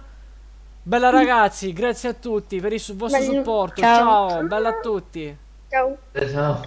Bella ragazzi, grazie a tutti per il vostro supporto. Ciao, ciao, bella a tutti. Ciao. Ciao.